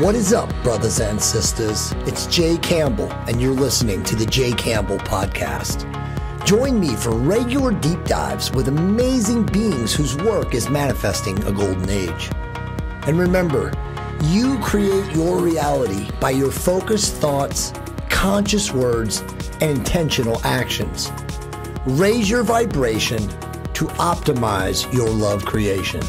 What is up, brothers and sisters? It's Jay Campbell, and you're listening to the Jay Campbell Podcast. Join me for regular deep dives with amazing beings whose work is manifesting a golden age. And remember, you create your reality by your focused thoughts, conscious words, and intentional actions. Raise your vibration to optimize your love creation.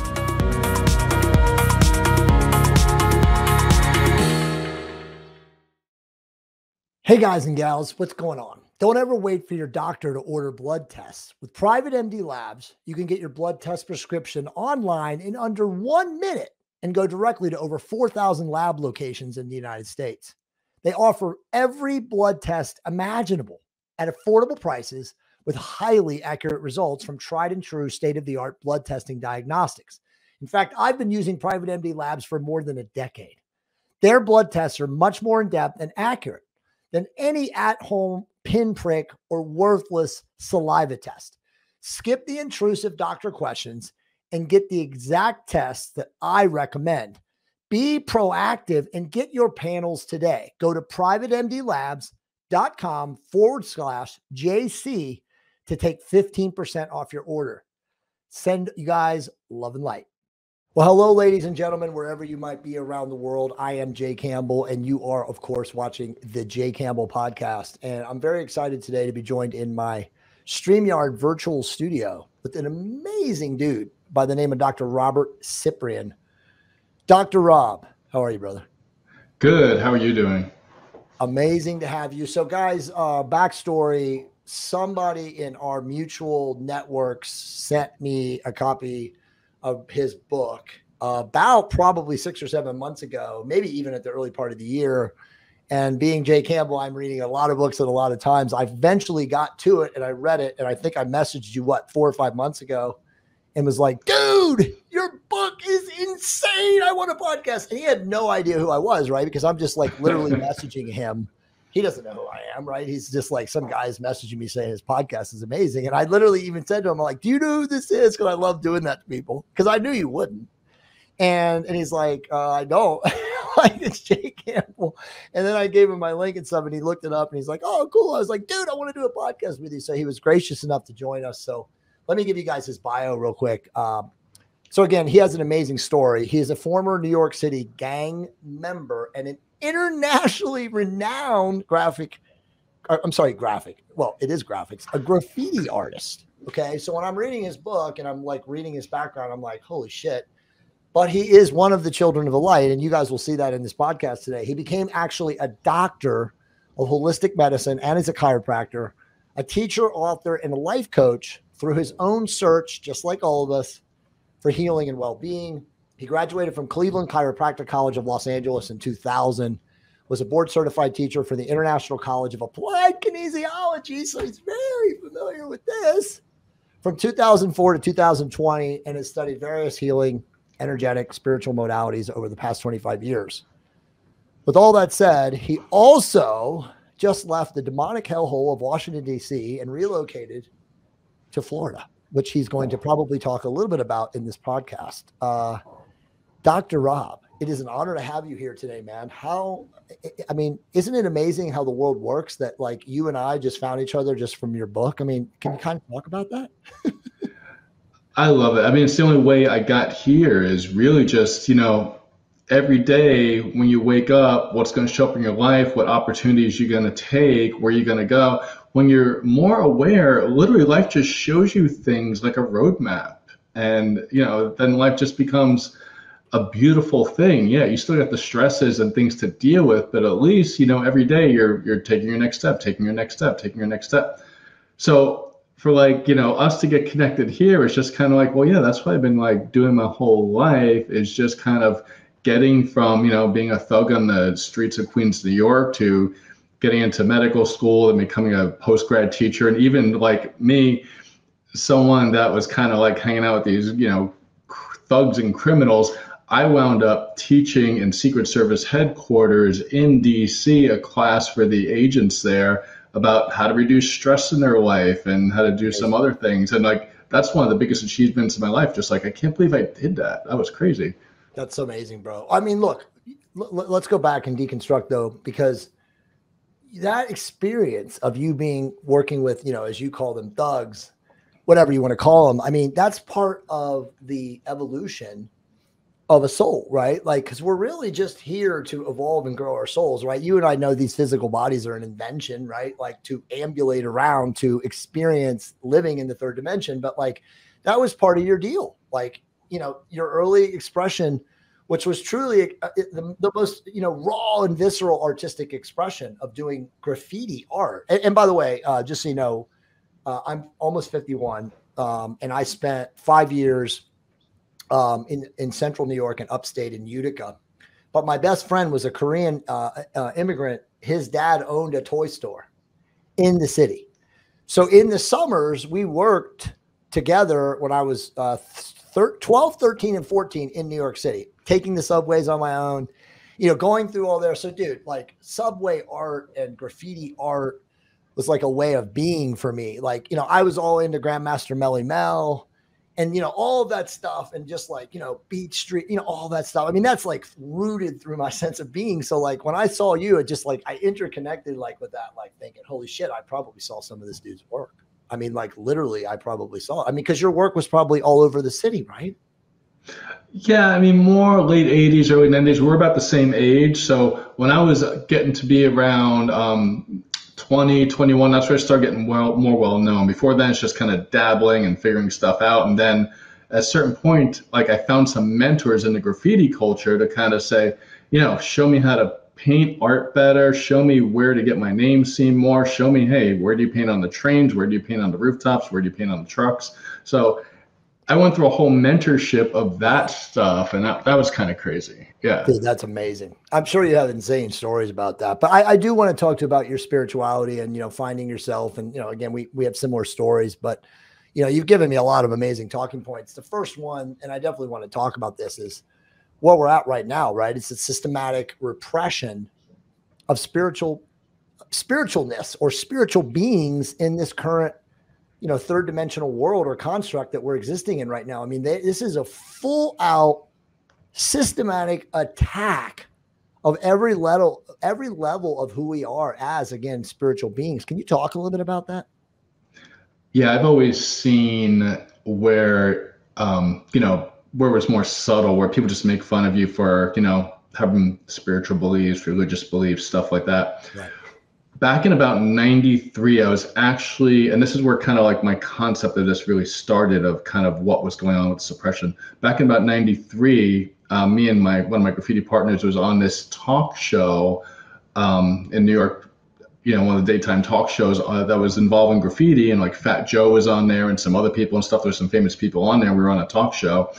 Hey guys and gals, what's going on? Don't ever wait for your doctor to order blood tests. With Private MD Labs, you can get your blood test prescription online in under 1 minute and go directly to over 4,000 lab locations in the United States. They offer every blood test imaginable at affordable prices with highly accurate results from tried and true state-of-the-art blood testing diagnostics. In fact, I've been using Private MD Labs for more than a decade. Their blood tests are much more in-depth and accurate than any at-home pinprick or worthless saliva test. Skip the intrusive doctor questions and get the exact tests that I recommend. Be proactive and get your panels today. Go to privatemdlabs.com/JC to take 15% off your order. Send you guys love and light. Well, hello, ladies and gentlemen, wherever you might be around the world. I am Jay Campbell, and you are, of course, watching the Jay Campbell Podcast. And I'm very excited today to be joined in my StreamYard virtual studio with an amazing dude by the name of Dr. Robert Ciprian. Dr. Rob, how are you, brother? Good. How are you doing? Amazing to have you. So, guys, backstory, somebody in our mutual networks sent me a copy of his book about probably 6 or 7 months ago, maybe even at the early part of the year. And being Jay Campbell, I'm reading a lot of books at a lot of times. I eventually got to it and I read it. And I think I messaged you, what, 4 or 5 months ago and was like, dude, your book is insane. I want a podcast. And he had no idea who I was, right? Because I'm just like literally messaging him. He doesn't know who I am, right? He's just like, some guy's messaging me saying his podcast is amazing. And I literally even said to him, I'm like, do you know who this is? Because I love doing that to people because I knew you wouldn't. And he's like, I don't. Like, it's Jay Campbell. And then I gave him my link and stuff, and he looked it up, and he's like, oh, cool. I was like, dude, I want to do a podcast with you. So he was gracious enough to join us. So let me give you guys his bio real quick. So again, he has an amazing story. He is a former New York City gang member and an internationally renowned a graffiti artist. Okay. So when I'm reading his book and I'm like reading his background, I'm like, holy shit. But he is one of the children of the light. And you guys will see that in this podcast today. He became actually a doctor of holistic medicine and is a chiropractor, a teacher, author, and a life coach through his own search, just like all of us, for healing and well-being. He graduated from Cleveland Chiropractic College of Los Angeles in 2000, was a board-certified teacher for the International College of Applied Kinesiology, so he's very familiar with this, from 2004 to 2020, and has studied various healing, energetic, spiritual modalities over the past 25 years. With all that said, he also just left the demonic hellhole of Washington, DC, and relocated to Florida, which he's going to probably talk a little bit about in this podcast. Dr. Rob, it is an honor to have you here today, man. I mean, isn't it amazing how the world works that like you and I just found each other just from your book? I mean, can you kind of talk about that? I love it. I mean, it's the only way I got here is really just, you know, every day when you wake up, what's going to show up in your life, what opportunities you're going to take, where you're going to go. When you're more aware, literally life just shows you things like a roadmap. And, you know, then life just becomes a beautiful thing. Yeah, you still got the stresses and things to deal with, but at least, you know, every day you're taking your next step, taking your next step, taking your next step. So for like, you know, us to get connected here, it's just kind of like, well, yeah, that's what I've been like doing my whole life, is just kind of getting from, you know, being a thug on the streets of Queens, New York, to getting into medical school and becoming a post-grad teacher. And even like me, someone that was kind of like hanging out with these, you know, thugs and criminals, I wound up teaching in Secret Service headquarters in DC, a class for the agents there about how to reduce stress in their life and how to do some other things. And like, that's one of the biggest achievements of my life. Just like, I can't believe I did that. That was crazy. That's amazing, bro. I mean, look, let's go back and deconstruct though, because that experience of you working with, you know, as you call them, thugs, whatever you want to call them. I mean, that's part of the evolution of a soul, right? Like, cause we're really just here to evolve and grow our souls, right? You and I know these physical bodies are an invention, right? Like to ambulate around, to experience living in the third dimension. But like, that was part of your deal. Like, you know, your early expression, which was truly the most, you know, raw and visceral artistic expression of doing graffiti art. And by the way, just so you know, I'm almost 51, and I spent 5 years in Central New York and upstate in Utica. But my best friend was a Korean immigrant. His dad owned a toy store in the city. So in the summers, we worked together when I was 12, 13, and 14 in New York City, taking the subways on my own, you know, going through all there. So dude, like subway art and graffiti art was like a way of being for me. Like, you know, I was all into Grandmaster Melly Mel and, you know, all of that stuff and just like, you know, Beach Street, you know, all that stuff. I mean, that's like rooted through my sense of being. So like when I saw you, it just like, I interconnected like with that, like thinking, holy shit, I probably saw some of this dude's work. I mean, like literally I probably saw it. I mean, because your work was probably all over the city, right? Yeah, I mean, more late 80s, early 90s. We're about the same age. So when I was getting to be around 20, 21, that's where I started getting more well-known. Before then, it's just kind of dabbling and figuring stuff out. And then at a certain point, like I found some mentors in the graffiti culture to kind of say, you know, show me how to paint art better, show me where to get my name seen more, show me, hey, where do you paint on the trains, where do you paint on the rooftops, where do you paint on the trucks? So I went through a whole mentorship of that stuff, and that was kind of crazy. Yeah. Dude, that's amazing. I'm sure you have insane stories about that, but I do want to talk to you about your spirituality and, you know, finding yourself. And, you know, again, we have similar stories, but, you know, you've given me a lot of amazing talking points. The first one, and I definitely want to talk about this, is where we're at right now, right? It's a systematic repression of spiritualness or spiritual beings in this current, you know, third dimensional world or construct that we're existing in right now. I mean, this is a full out systematic attack of every level of who we are as, again, spiritual beings. Can you talk a little bit about that? Yeah, I've always seen where, you know, where it's more subtle, where people just make fun of you for, you know, having spiritual beliefs, religious beliefs, stuff like that. Right. Back in about 93, I was actually, and this is where kind of like my concept of this really started, of kind of what was going on with suppression. Back in about 93, me and one of my graffiti partners was on this talk show in New York, you know, one of the daytime talk shows that was involving graffiti, and like Fat Joe was on there and some other people and stuff. There's some famous people on there. We were on a talk show.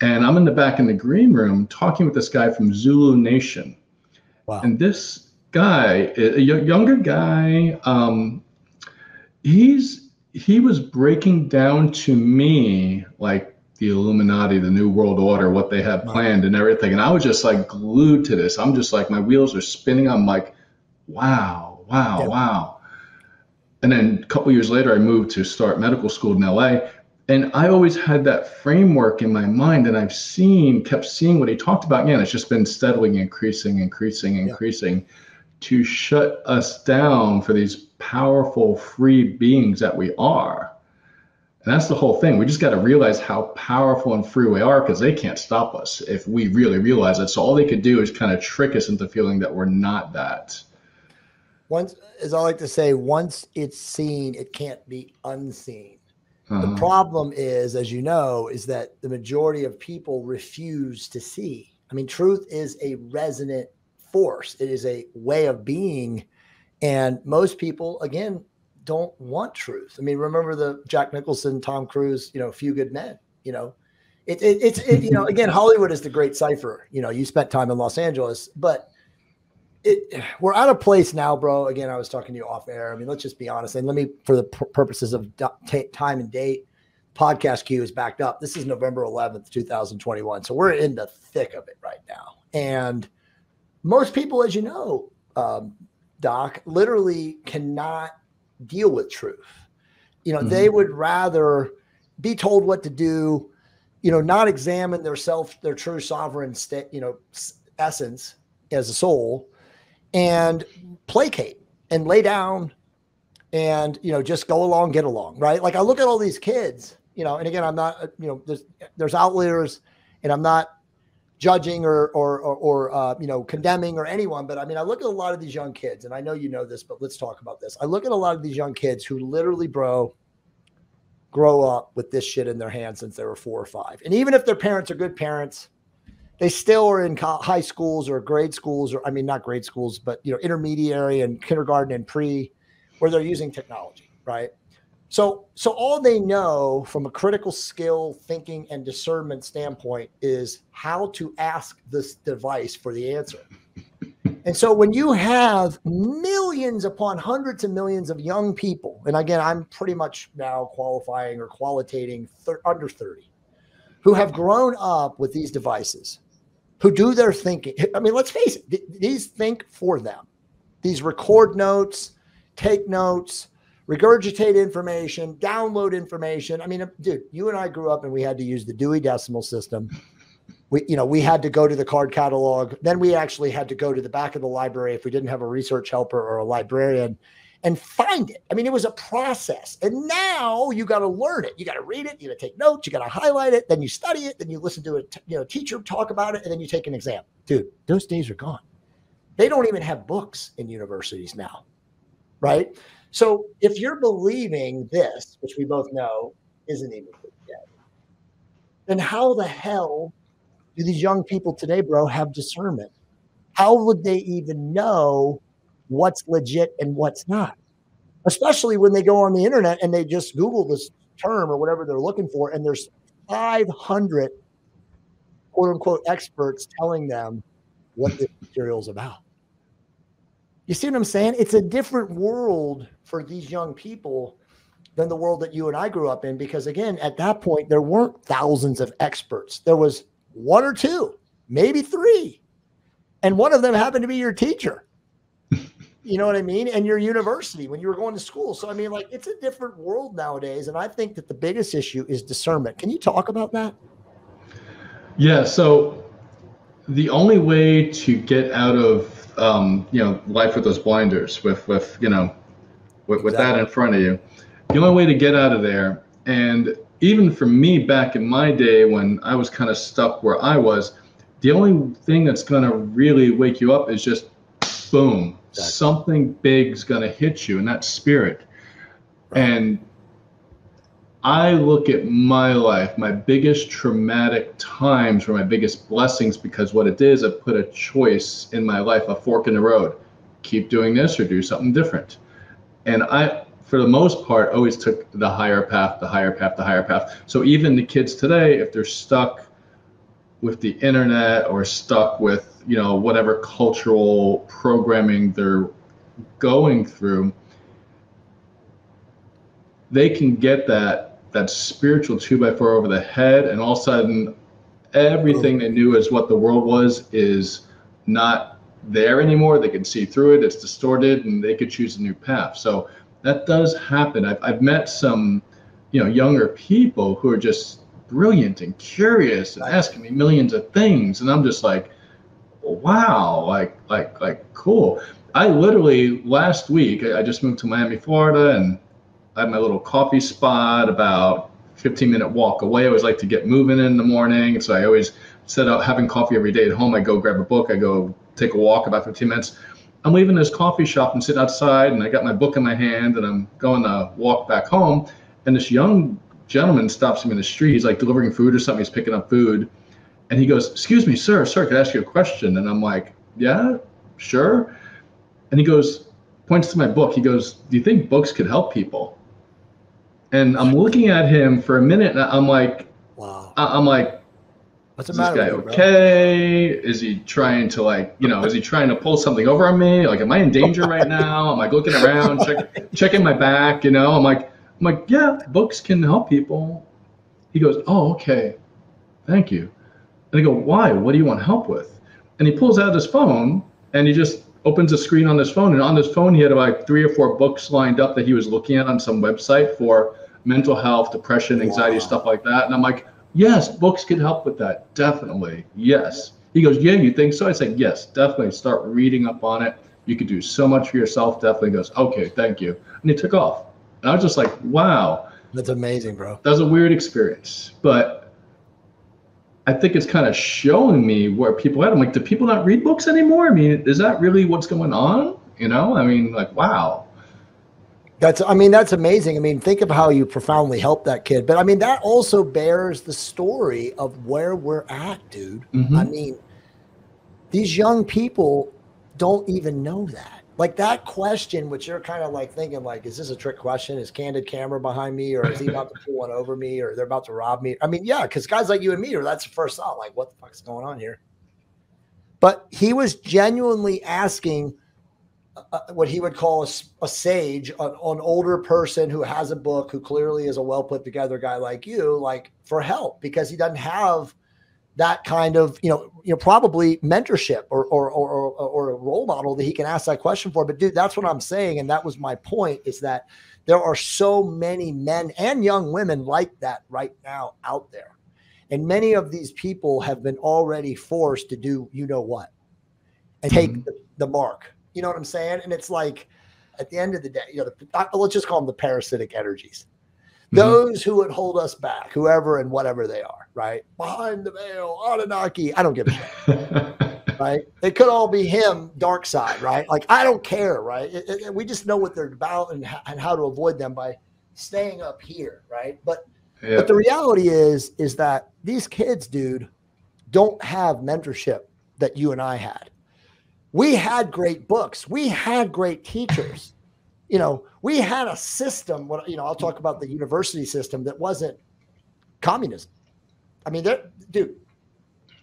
And I'm in the back in the green room talking with this guy from Zulu Nation. Wow. And this guy, a younger guy, he was breaking down to me like the Illuminati, the New World Order, what they had planned and everything. And I was just like glued to this. I'm just like, my wheels are spinning. I'm like, wow, wow, wow. And then a couple years later, I moved to start medical school in LA. And I always had that framework in my mind, and I've kept seeing what he talked about. Again, it's just been steadily increasing to shut us down for these powerful free beings that we are. And that's the whole thing. We just got to realize how powerful and free we are, because they can't stop us if we really realize it. So all they could do is kind of trick us into feeling that we're not that. Once, as I like to say, once it's seen, it can't be unseen. The problem is, as you know, is that the majority of people refuse to see. I mean, truth is a resonant force. It is a way of being. And most people, again, don't want truth. I mean, remember the Jack Nicholson, Tom Cruise, you know, Few Good Men, you know, it's, you know, again, Hollywood is the great cipher. You know, you spent time in Los Angeles, but we're at a place now, bro. Again, I was talking to you off air. I mean, let's just be honest. And let me, for the purposes of time and date, podcast queue is backed up. This is November 11th, 2021. So we're in the thick of it right now. And most people, as you know, Doc, literally cannot deal with truth. You know, they would rather be told what to do, you know, not examine their true sovereign state, you know, essence, as a soul and placate and lay down and, you know, just go along, get along, right? Like I look at all these kids, you know, and again, I'm not, you know, there's outliers and I'm not judging or you know, condemning or anyone, but I mean, I look at a lot of these young kids and I know, you know this, but let's talk about this. I look at a lot of these young kids who literally, bro, grow up with this shit in their hands since they were 4 or 5. And even if their parents are good parents, they still are in high schools or grade schools, or I mean, not grade schools, but, you know, intermediary and kindergarten and pre, where they're using technology, right? So all they know from a critical skill, thinking, and discernment standpoint is how to ask this device for the answer. And so when you have millions upon hundreds of millions of young people, and again, I'm pretty much now qualifying or qualitating under 30, who have grown up with these devices, who do their thinking. I mean, let's face it, these think for them. These record notes, take notes, regurgitate information, download information. I mean, dude, you and I grew up and we had to use the Dewey Decimal System. We had to go to the card catalog. Then we actually had to go to the back of the library if we didn't have a research helper or a librarian and find it. I mean, it was a process. And now you got to learn it. You got to read it. You got to take notes. You got to highlight it. Then you study it. Then you listen to a teacher talk about it. And then you take an exam. Dude, those days are gone. They don't even have books in universities now, right? So if you're believing this, which we both know isn't even yet, then how the hell do these young people today, bro, have discernment? How would they even know what's legit and what's not? Especially when they go on the internet and they just Google this term or whatever they're looking for, and there's 500 quote-unquote experts telling them what this material's about. You see what I'm saying? It's a different world for these young people than the world that you and I grew up in, because, again, at that point, there weren't thousands of experts. There was 1 or 2, maybe 3. And one of them happened to be your teacher. You know what I mean? And your university when you were going to school. So, I mean, like, it's a different world nowadays. And I think that the biggest issue is discernment. Can you talk about that? Yeah. So the only way to get out of, you know, life with those blinders, with you know, with that in front of you, the only way to get out of there, and even for me back in my day when I was kind of stuck where I was, the only thing that's going to really wake you up is just boom, exactly. Something big's going to hit you, and that's spirit. Right. And I look at my life, my biggest traumatic times were my biggest blessings, because what it did is I put a choice in my life, a fork in the road, keep doing this or do something different. And I, for the most part, always took the higher path, the higher path, the higher path. So even the kids today, if they're stuck with the internet or stuck with, you know, whatever cultural programming they're going through, they can get that spiritual 2x4 over the head, and all of a sudden everything they knew as what the world was is not there anymore. They can see through it, it's distorted, and they could choose a new path. So that does happen. I've met some, you know, younger people who are just brilliant and curious and asking me millions of things. And I'm just like, wow, like cool. I literally last week, I just moved to Miami, Florida, and I had my little coffee spot about 15-minute walk away. I always like to get moving in the morning. So I always set out having coffee every day at home. I go grab a book, I go take a walk about 15 minutes. I'm leaving this coffee shop and sitting outside, and I got my book in my hand, and I'm going to walk back home. And this young gentleman stops me in the street. He's like delivering food or something. He's picking up food. And he goes, "Excuse me, sir, could I ask you a question?" And I'm like, "Yeah, sure." And he goes, points to my book. He goes, "Do you think books could help people?" And I'm looking at him for a minute, and I'm like, wow. I'm like, what's the matter? Is this guy okay? Is he trying to, like, you know, is he trying to pull something over on me? Like, am I in danger right now? I'm like looking around, checking my back, you know, I'm like, yeah, books can help people. He goes, "Oh, okay. Thank you." And I go, "Why? What do you want help with?" And he pulls out his phone and he just opens a screen on his phone. And on his phone, he had about 3 or 4 books lined up that he was looking at on some website for mental health, depression, anxiety, wow, stuff like that. And I'm like, yes, books can help with that. Definitely. Yes. He goes, yeah, you think so? I said, yes, definitely start reading up on it. You could do so much for yourself. Definitely. He goes, okay, thank you. And he took off. And I was just like, wow. That's amazing, bro. That was a weird experience. But I think it's kind of showing me where people at. I'm like, do people not read books anymore? I mean, is that really what's going on? You know, I mean, like, wow. That's amazing. I mean, think of how you profoundly helped that kid. But I mean, that also bears the story of where we're at, dude. Mm-hmm. I mean, these young people don't even know that. Like that question, which you're kind of like thinking like, is this a trick question? Is Candid Camera behind me, or is he about to pull one over me, or they're about to rob me? I mean, yeah, because guys like you and me are, that's the first thought, like, what the fuck's going on here? But he was genuinely asking what he would call a sage, an older person who has a book, who clearly is a well put together guy like you, like, for help, because he doesn't have that kind of, probably mentorship or a role model that he can ask that question for. But dude, that's what I'm saying. And that was my point, is that there are so many men and young women like that right now out there. And many of these people have been already forced to do, you know what, and take the mark. You know what I'm saying? And it's like, at the end of the day, let's just call them the parasitic energies. Those who would hold us back, whoever and whatever they are, right? Behind the veil, Anunnaki, I don't give a shit, right? They could all be him, dark side, right? Like, I don't care, right? We just know what they're about and how to avoid them by staying up here, right? But the reality is that these kids, dude, don't have mentorship that you and I had. We had great books. We had great teachers. We had a system. I'll talk about the university system that wasn't communism. I mean, dude,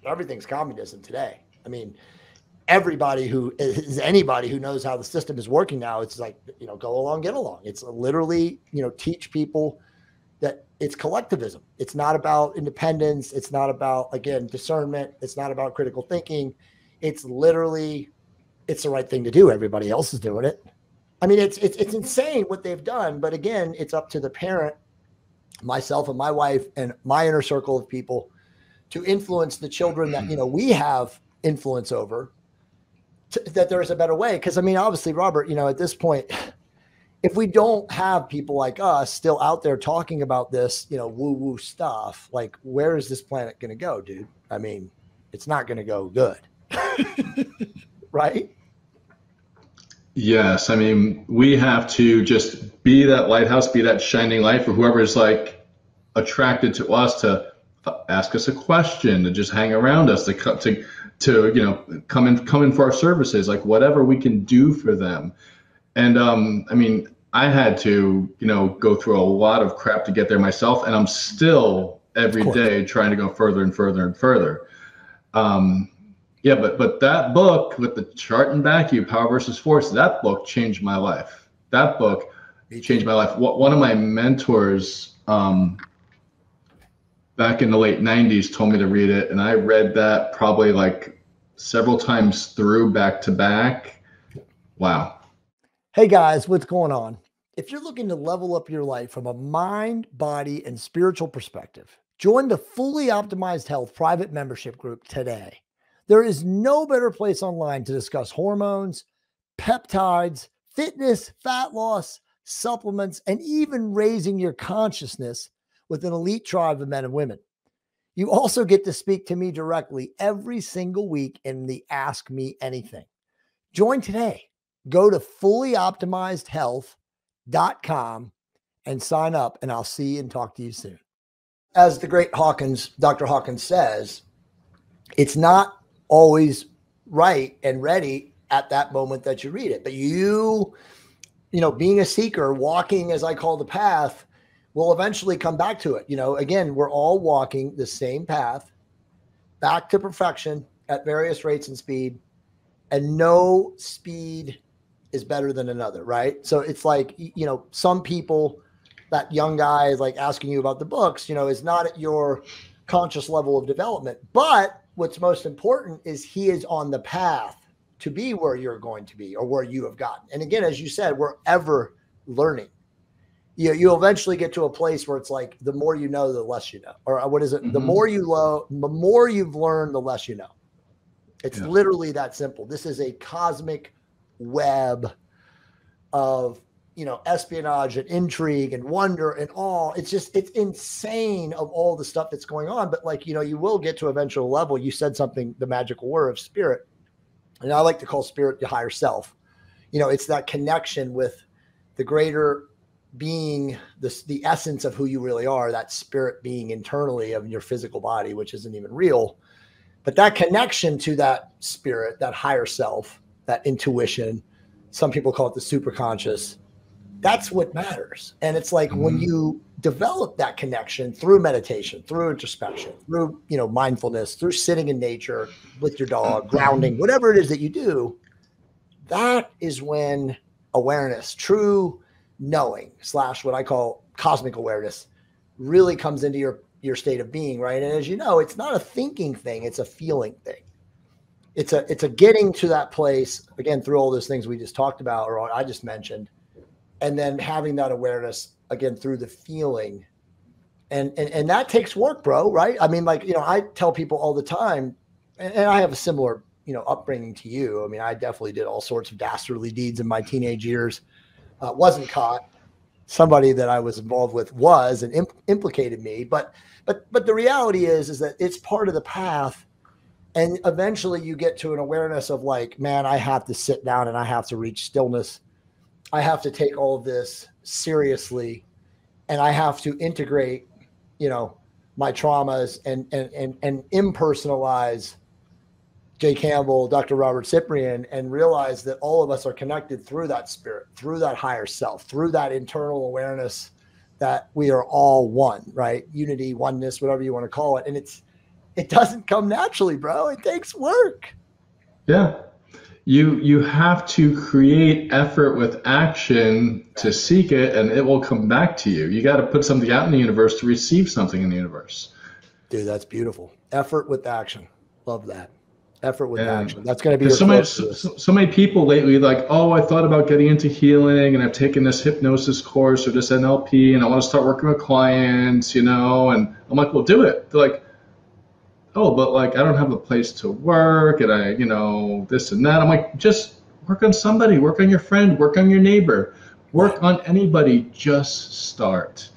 everything's communism today. I mean, anybody who knows how the system is working now, it's like, go along, get along. It's literally, teach people that it's collectivism. It's not about independence. It's not about, again, discernment. It's not about critical thinking. It's literally, it's the right thing to do. Everybody else is doing it. I mean, it's insane what they've done. But again, it's up to the parent, myself and my wife and my inner circle of people, to influence the children that, we have influence over, that there is a better way. Because I mean, obviously, Robert, at this point, if we don't have people like us still out there talking about this, woo-woo stuff, like, where is this planet going to go, dude? I mean, it's not going to go good. Right? Yes. I mean, we have to just be that lighthouse, be that shining light for whoever is like attracted to us, to ask us a question, to just hang around us, to come in for our services, like whatever we can do for them. And I mean, I had to go through a lot of crap to get there myself, and I'm still every day trying to go further and further and further. Yeah, but that book with the chart and vacuum, Power Versus Force, that book changed my life. That book changed my life. One of my mentors back in the late 90s told me to read it, and I read that probably like several times through, back to back. Wow. Hey guys, what's going on? If you're looking to level up your life from a mind, body, and spiritual perspective, join the Fully Optimized Health private membership group today. There is no better place online to discuss hormones, peptides, fitness, fat loss, supplements, and even raising your consciousness with an elite tribe of men and women. You also get to speak to me directly every single week in the Ask Me Anything. Join today. Go to FullyOptimizedHealth.com and sign up, and I'll see you and talk to you soon. As the great Hawkins, Dr. Hawkins says, it's not always right and ready at that moment that you read it. But you being a seeker, walking, as I call the path, will eventually come back to it. Again, we're all walking the same path back to perfection at various rates and speed, and no speed is better than another, right? So it's like, some people, that young guy is like asking you about the books, is not at your conscious level of development, but what's most important is he is on the path to be where you're going to be, or where you have gotten. And again, as you said, we're ever learning. You eventually get to a place where it's like, the more you know, the less you know. Or what is it? The more you've learned, the less you know. It's literally that simple. This is a cosmic web of, you know, espionage and intrigue and wonder and all. It's just, it's insane of all the stuff that's going on. But like, you know, you will get to eventual level. You said something, the magical word of spirit. And I like to call spirit the higher self. You know, it's that connection with the greater being, the essence of who you really are, that spirit being internally of your physical body, which isn't even real. But that connection to that spirit, that higher self, that intuition, some people call it the superconscious, that's what matters. And it's like when you develop that connection through meditation, through introspection, through, you know, mindfulness, through sitting in nature with your dog, grounding, whatever it is that you do, that is when awareness, true knowing / what I call cosmic awareness, really comes into your state of being, right? And as you know, it's not a thinking thing, it's a feeling thing. It's a getting to that place, again, through all those things we just talked about, or I just mentioned, and then having that awareness, again, through the feeling. And that takes work, bro, right? I mean, like, you know, I tell people all the time, and I have a similar, you know, upbringing to you. I mean, I definitely did all sorts of dastardly deeds in my teenage years. Wasn't caught. Somebody that I was involved with was and implicated me. But the reality is that it's part of the path. And eventually you get to an awareness of like, man, I have to sit down and I have to reach stillness. I have to take all of this seriously, and I have to integrate, you know, my traumas and impersonalize Jay Campbell, Dr. Robert Ciprian, and realize that all of us are connected through that spirit, through that higher self, through that internal awareness that we are all one, right? Unity, oneness, whatever you want to call it. And it doesn't come naturally, bro. It takes work. Yeah. You have to create effort with action to seek it, and it will come back to you. You got to put something out in the universe to receive something in the universe. Dude, that's beautiful. Effort with action. Love that. Effort with action. That's going to be so many people lately like, oh, I thought about getting into healing, and I've taken this hypnosis course or this NLP, and I want to start working with clients, you know, and I'm like, well, do it. They're like, oh, but like, I don't have a place to work, and I, you know, this and that. I'm like, just work on somebody, work on your friend, work on your neighbor, work on anybody, just start.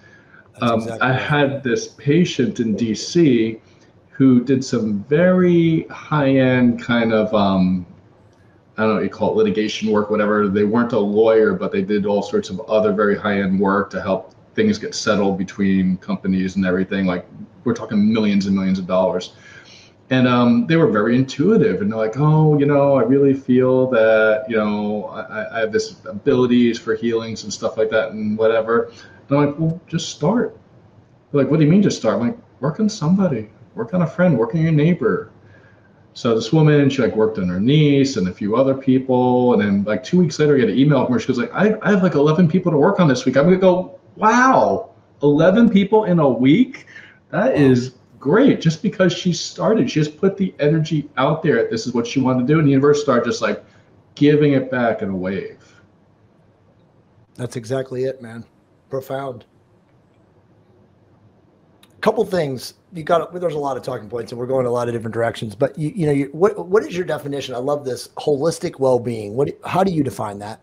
Exactly. I had this patient in DC who did some very high-end kind of, I don't know what you call it, litigation work, whatever. They weren't a lawyer, but they did all sorts of other very high-end work to help things get settled between companies and everything. Like, we're talking millions and millions of dollars. And they were very intuitive, and they're like, oh, you know, I really feel that, you know, I have this abilities for healings and stuff like that and whatever. And I'm like, well, just start. They're like, what do you mean just start? I'm like, work on somebody. Work on a friend, work on your neighbor. So this woman, she like worked on her niece and a few other people. And then like 2 weeks later, I get an email from her. She was like, I have like 11 people to work on this week. I'm going to go, wow, 11 people in a week? That is great. Just because she started, she just put the energy out there. This is what she wanted to do. And the universe started just like giving it back in a wave. That's exactly it, man. Profound. Couple things. You got, there's a lot of talking points and we're going a lot of different directions, but you know, what is your definition? I love this holistic well-being. How do you define that?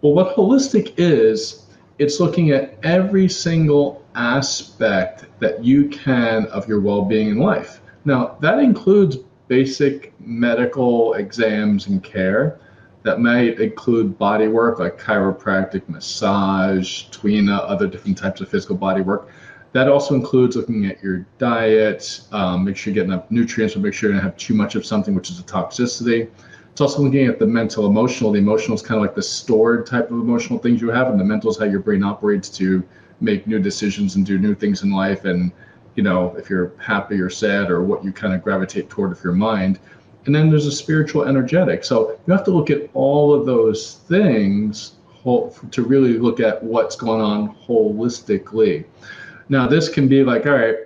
Well, what holistic is, it's looking at every single aspect that you can of your well-being in life. Now that includes basic medical exams and care. That might include body work like chiropractic, massage, twina, other different types of physical body work. That also includes looking at your diet, make sure you're getting enough nutrients, but make sure you don't have too much of something, which is a toxicity. It's also looking at the mental, emotional. The emotional is kind of like the stored type of emotional things you have, and the mental is how your brain operates to make new decisions and do new things in life. And, you know, if you're happy or sad or what you kind of gravitate toward with your mind. And then there's a spiritual energetic. So you have to look at all of those things to really look at what's going on holistically. Now, this can be like, all right,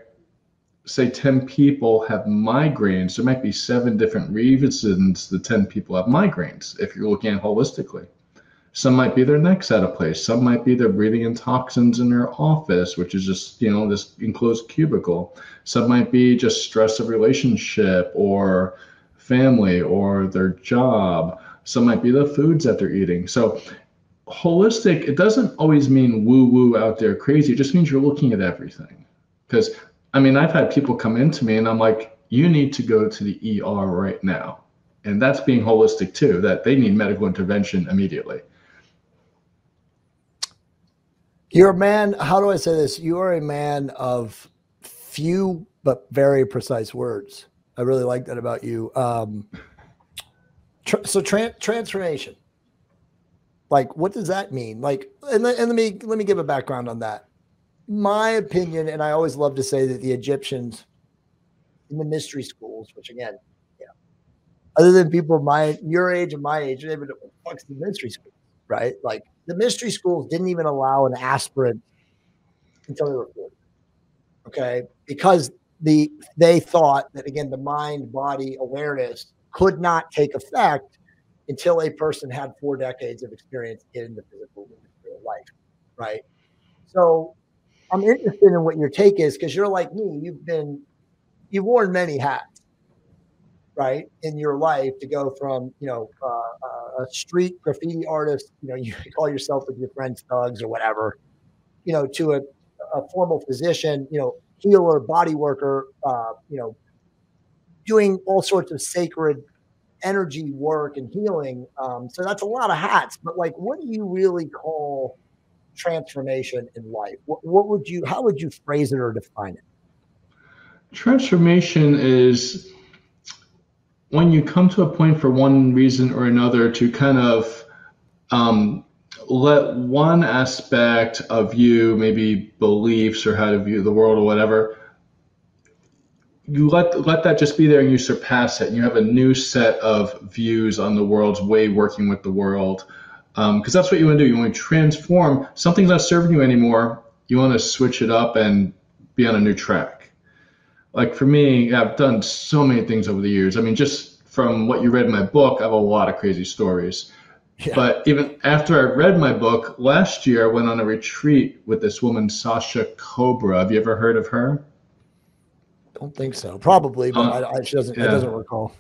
say 10 people have migraines. There might be 7 different reasons the 10 people have migraines if you're looking at holistically. Some might be their neck's out of place. Some might be they're breathing in toxins in their office, which is just, you know, this enclosed cubicle. Some might be just stress of relationship or family or their job. Some might be the foods that they're eating. So holistic, it doesn't always mean woo-woo out there crazy. It just means you're looking at everything. Because, I mean, I've had people come into me and I'm like, you need to go to the ER right now. And that's being holistic too, that they need medical intervention immediately. You're a man, how do I say this? You are a man of few but very precise words. I really like that about you. Transformation. Like, what does that mean? Like, and let me give a background on that. My opinion, and I always love to say that the Egyptians in the mystery schools, which again, other than people your age and my age, they would fuck the mystery school, right? Like the mystery schools didn't even allow an aspirant until they were 40, okay? Because they thought that, again, the mind-body awareness could not take effect until a person had 4 decades of experience in the physical life, right? So I'm interested in what your take is, because you're like me. You've worn many hats, right, in your life, to go from, you know, a street graffiti artist, you know, you call yourself with your friends thugs or whatever, you know, to a formal physician, you know, healer, body worker, you know, doing all sorts of sacred energy work and healing. So that's a lot of hats, but like, what do you really call transformation in life? How would you phrase it or define it? Transformation is when you come to a point for one reason or another to kind of let one aspect of you, maybe beliefs or how to view the world or whatever, you let that just be there and you surpass it. And you have a new set of views on the world's way, working with the world. Because that's what you want to do. You want to transform. Something's not serving you anymore. You want to switch it up and be on a new track. Like for me, I've done so many things over the years. I mean, just from what you read in my book, I have a lot of crazy stories. Yeah. But even after I read my book, last year I went on a retreat with this woman, Sasha Cobra. Have you ever heard of her? Don't think so. Probably, but I doesn't recall.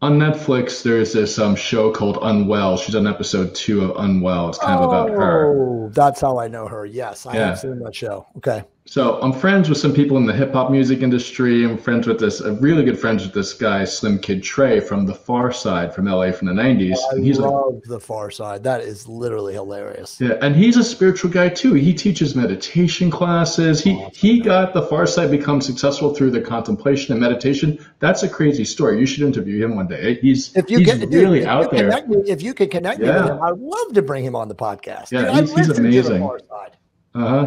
On Netflix, there's this show called Unwell. She's on episode 2 of Unwell. It's kind of about her. Oh, that's how I know her. Yes, I have seen that show. Okay. So I'm friends with some people in the hip hop music industry. I'm friends with really good friends with this guy, Slim Kid Trey from The Far Side, from LA, from the 90s. I love The Far Side. That is literally hilarious. Yeah, and he's a spiritual guy too. He teaches meditation classes. He got The Far Side become successful through the contemplation and meditation. That's a crazy story. You should interview him one day. If you could connect me with him, I'd love to bring him on the podcast. Yeah, dude, he's amazing. To The Far Side.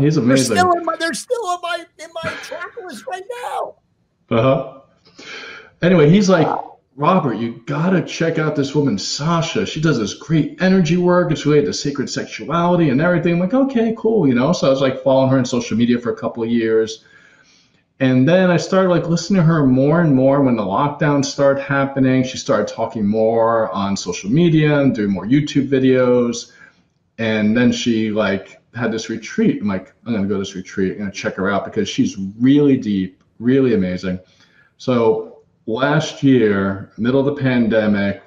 He's amazing. They're still in my track list right now. Anyway, he's like, Robert, you gotta check out this woman, Sasha. She does this great energy work. It's related to sacred sexuality and everything. I'm like, okay, cool, you know. So I was like following her on social media for a couple of years, and then I started like listening to her more and more. When the lockdown started happening, she started talking more on social media and doing more YouTube videos, and then she like had this retreat. I'm like, I'm going to go to this retreat. I'm going to check her out because she's really deep, really amazing. So last year, middle of the pandemic,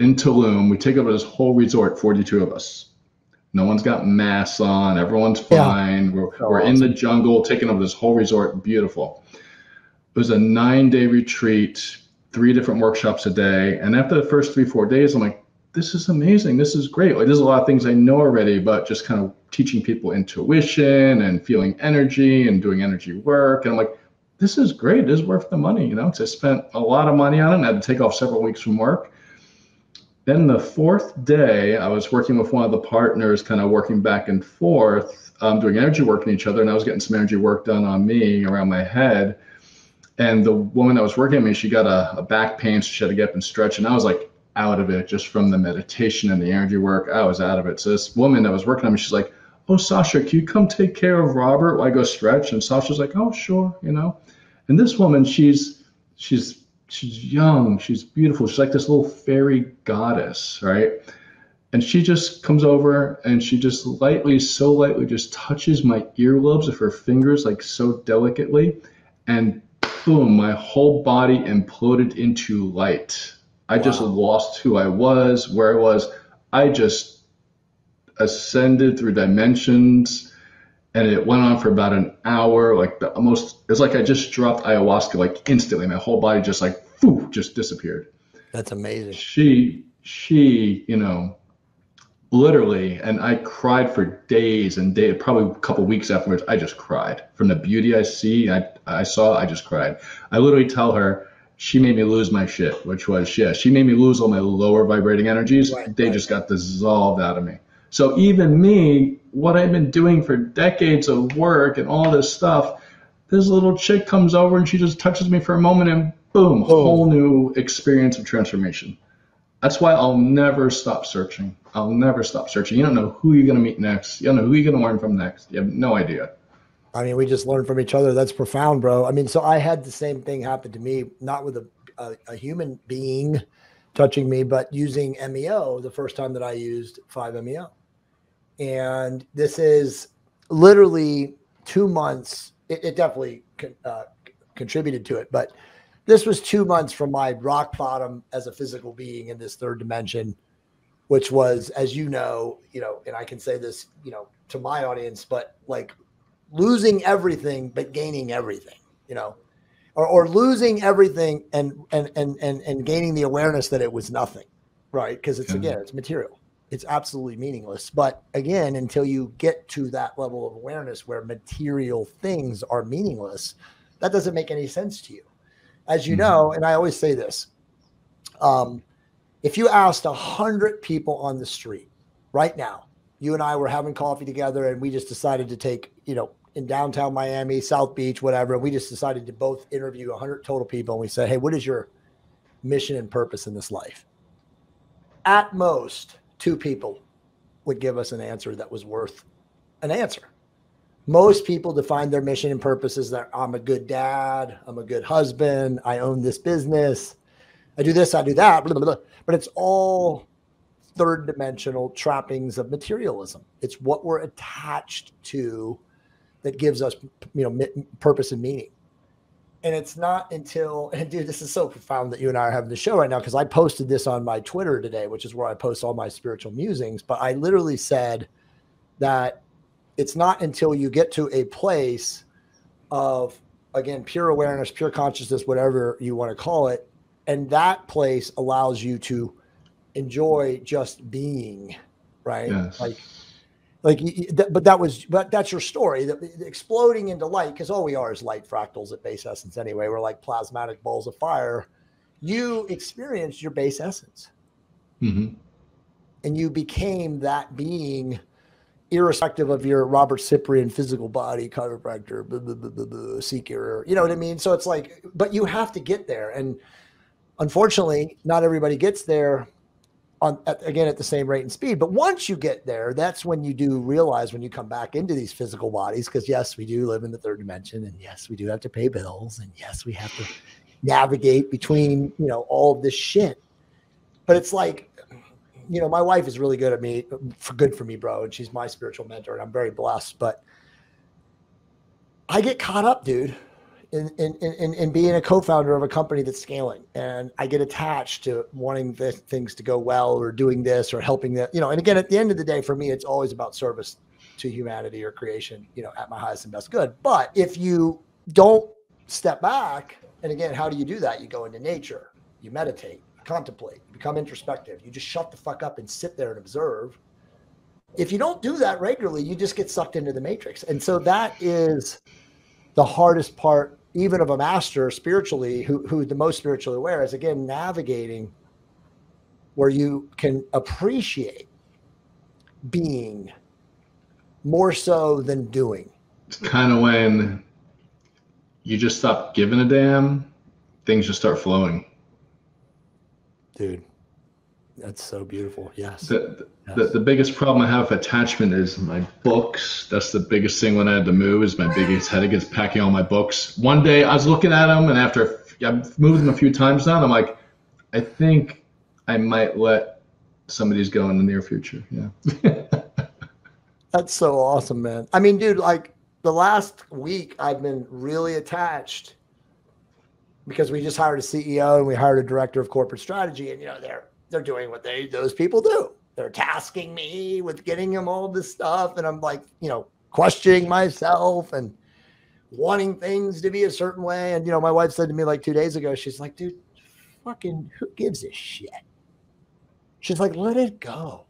in Tulum, we take over this whole resort, 42 of us. No one's got masks on. Everyone's fine. We're in the jungle, taking over this whole resort. Beautiful. It was a 9-day retreat, 3 different workshops a day. And after the first 3-4 days, I'm like, this is amazing. This is great. Like, there's a lot of things I know already, but just kind of teaching people intuition and feeling energy and doing energy work. And I'm like, this is great. This is worth the money, you know, because I spent a lot of money on it and I had to take off several weeks from work. Then the 4th day, I was working with one of the partners, kind of working back and forth, doing energy work on each other. And I was getting some energy work done on me around my head. And the woman that was working with me, she got a back pain. So she had to get up and stretch. And I was like, out of it just from the meditation and the energy work. I was out of it. So this woman that was working on me, she's like, oh, Sasha, can you come take care of Robert while I go stretch? And Sasha's like, oh, sure, you know. And this woman, she's young, she's beautiful. She's like this little fairy goddess, right? And she just comes over and she just lightly, so lightly just touches my earlobes with her fingers, like so delicately, and boom, my whole body imploded into light. I just lost who I was, where I was. I just ascended through dimensions, and it went on for about an hour. Like the almost, it's like I just dropped ayahuasca like instantly. My whole body just like, whew, just disappeared. That's amazing. She, you know, literally, and I cried for days and days, probably a couple of weeks afterwards. I just cried from the beauty I see. I saw, I just cried. I literally tell her, she made me lose my shit, which was, yeah, she made me lose all my lower vibrating energies. Right, they just got dissolved out of me. So even me, what I've been doing for decades of work and all this stuff, this little chick comes over and she just touches me for a moment and boom, whole new experience of transformation. That's why I'll never stop searching. I'll never stop searching. You don't know who you're going to meet next. You don't know who you're going to learn from next. You have no idea. I mean, we just learn from each other. That's profound, bro. I mean, so I had the same thing happen to me, not with a human being touching me, but using MEO the first time that I used 5-MEO. And this is literally 2 months. It definitely contributed to it, but this was 2 months from my rock bottom as a physical being in this third dimension, which was, as you know, and I can say this, you know, to my audience, but like losing everything, but gaining everything, you know, or losing everything and gaining the awareness that it was nothing. Right. Cause it's, again, it's material. It's absolutely meaningless. But again, until you get to that level of awareness where material things are meaningless, that doesn't make any sense to you. As you know, and I always say this, if you asked 100 people on the street right now, you and I were having coffee together and we just decided to take, you know, in downtown Miami, South Beach, whatever, and we just decided to both interview 100 total people. And we said, hey, what is your mission and purpose in this life? At most, 2 people would give us an answer that was worth an answer. Most people define their mission and purpose as that I'm a good dad, I'm a good husband, I own this business, I do this, I do that, blah, blah, blah. But it's all third dimensional trappings of materialism. It's what we're attached to that gives us, you know, purpose and meaning. And it's not until, and dude, this is so profound that you and I are having the show right now, because I posted this on my Twitter today, which is where I post all my spiritual musings. But I literally said that it's not until you get to a place of, again, pure awareness, pure consciousness, whatever you want to call it. And that place allows you to enjoy just being, right? Yes. But that's your story, the exploding into light. Cause all we are is light fractals at base essence. Anyway, we're like plasmatic balls of fire. You experienced your base essence and you became that being, irrespective of your Robert Ciprian physical body, chiropractor, seeker, you know what I mean? So it's like, but you have to get there. And unfortunately, not everybody gets there at the same rate and speed. But once you get there, that's when you do realize when you come back into these physical bodies, because yes, we do live in the third dimension. And yes, we do have to pay bills. And yes, we have to navigate between, you know, all of this shit. But it's like, you know, my wife is really good at me, good for me, bro. And she's my spiritual mentor and I'm very blessed, but I get caught up, dude, in being a co-founder of a company that's scaling. And I get attached to wanting things to go well or doing this or helping that, you know, and again, at the end of the day, for me, it's always about service to humanity or creation, you know, at my highest and best good. But if you don't step back, and again, how do you do that? You go into nature, you meditate, contemplate, become introspective. You just shut the fuck up and sit there and observe. If you don't do that regularly, you just get sucked into the matrix. And so that is the hardest part, even of a master spiritually, who the most spiritually aware is, again, navigating where you can appreciate being more so than doing. It's kind of when you just stop giving a damn, things just start flowing. Dude, that's so beautiful. Yes. The biggest problem I have with attachment is my books. That's the biggest thing when I had to move is my biggest headache is packing all my books. One day I was looking at them and after I've moved them a few times now, and I'm like, I think I might let some of these go in the near future. Yeah. That's so awesome, man. I mean, dude, like the last week I've been really attached because we just hired a CEO and we hired a director of corporate strategy, and they're doing what those people do. They're tasking me with getting them all this stuff, and I'm like, questioning myself and wanting things to be a certain way. And my wife said to me like 2 days ago, she's like, dude, fucking who gives a shit? She's like, let it go.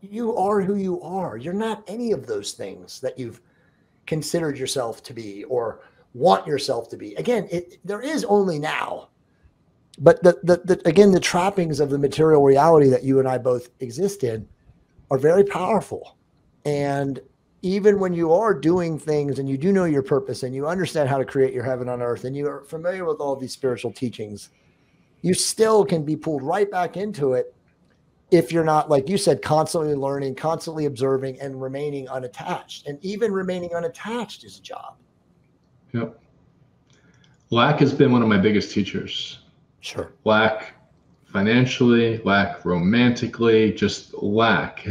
You are who you are. You're not any of those things that you've considered yourself to be or want yourself to be. Again, there is only now. But the trappings of the material reality that you and I both exist in are very powerful. And even when you are doing things and you do know your purpose and you understand how to create your heaven on earth and you are familiar with all these spiritual teachings, you still can be pulled right back into it if you're not, like you said, constantly learning, constantly observing, and remaining unattached. And even remaining unattached is a job. Yep. Lack has been one of my biggest teachers. Sure. Lack financially, lack romantically, just lack.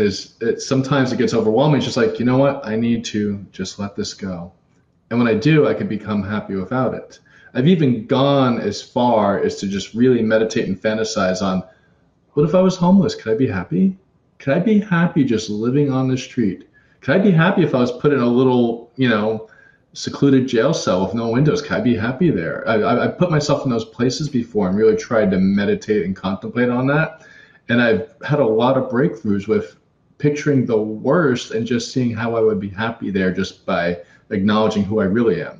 Sometimes it gets overwhelming. It's just like, you know what? I need to just let this go. And when I do, I can become happy without it. I've even gone as far as to just really meditate and fantasize on, what if I was homeless? Could I be happy? Could I be happy just living on the street? Could I be happy if I was put in a little, secluded jail cell with no windows? Can I be happy there? I put myself in those places before and really tried to meditate and contemplate on that. And I've had a lot of breakthroughs with picturing the worst and just seeing how I would be happy there just by acknowledging who I really am.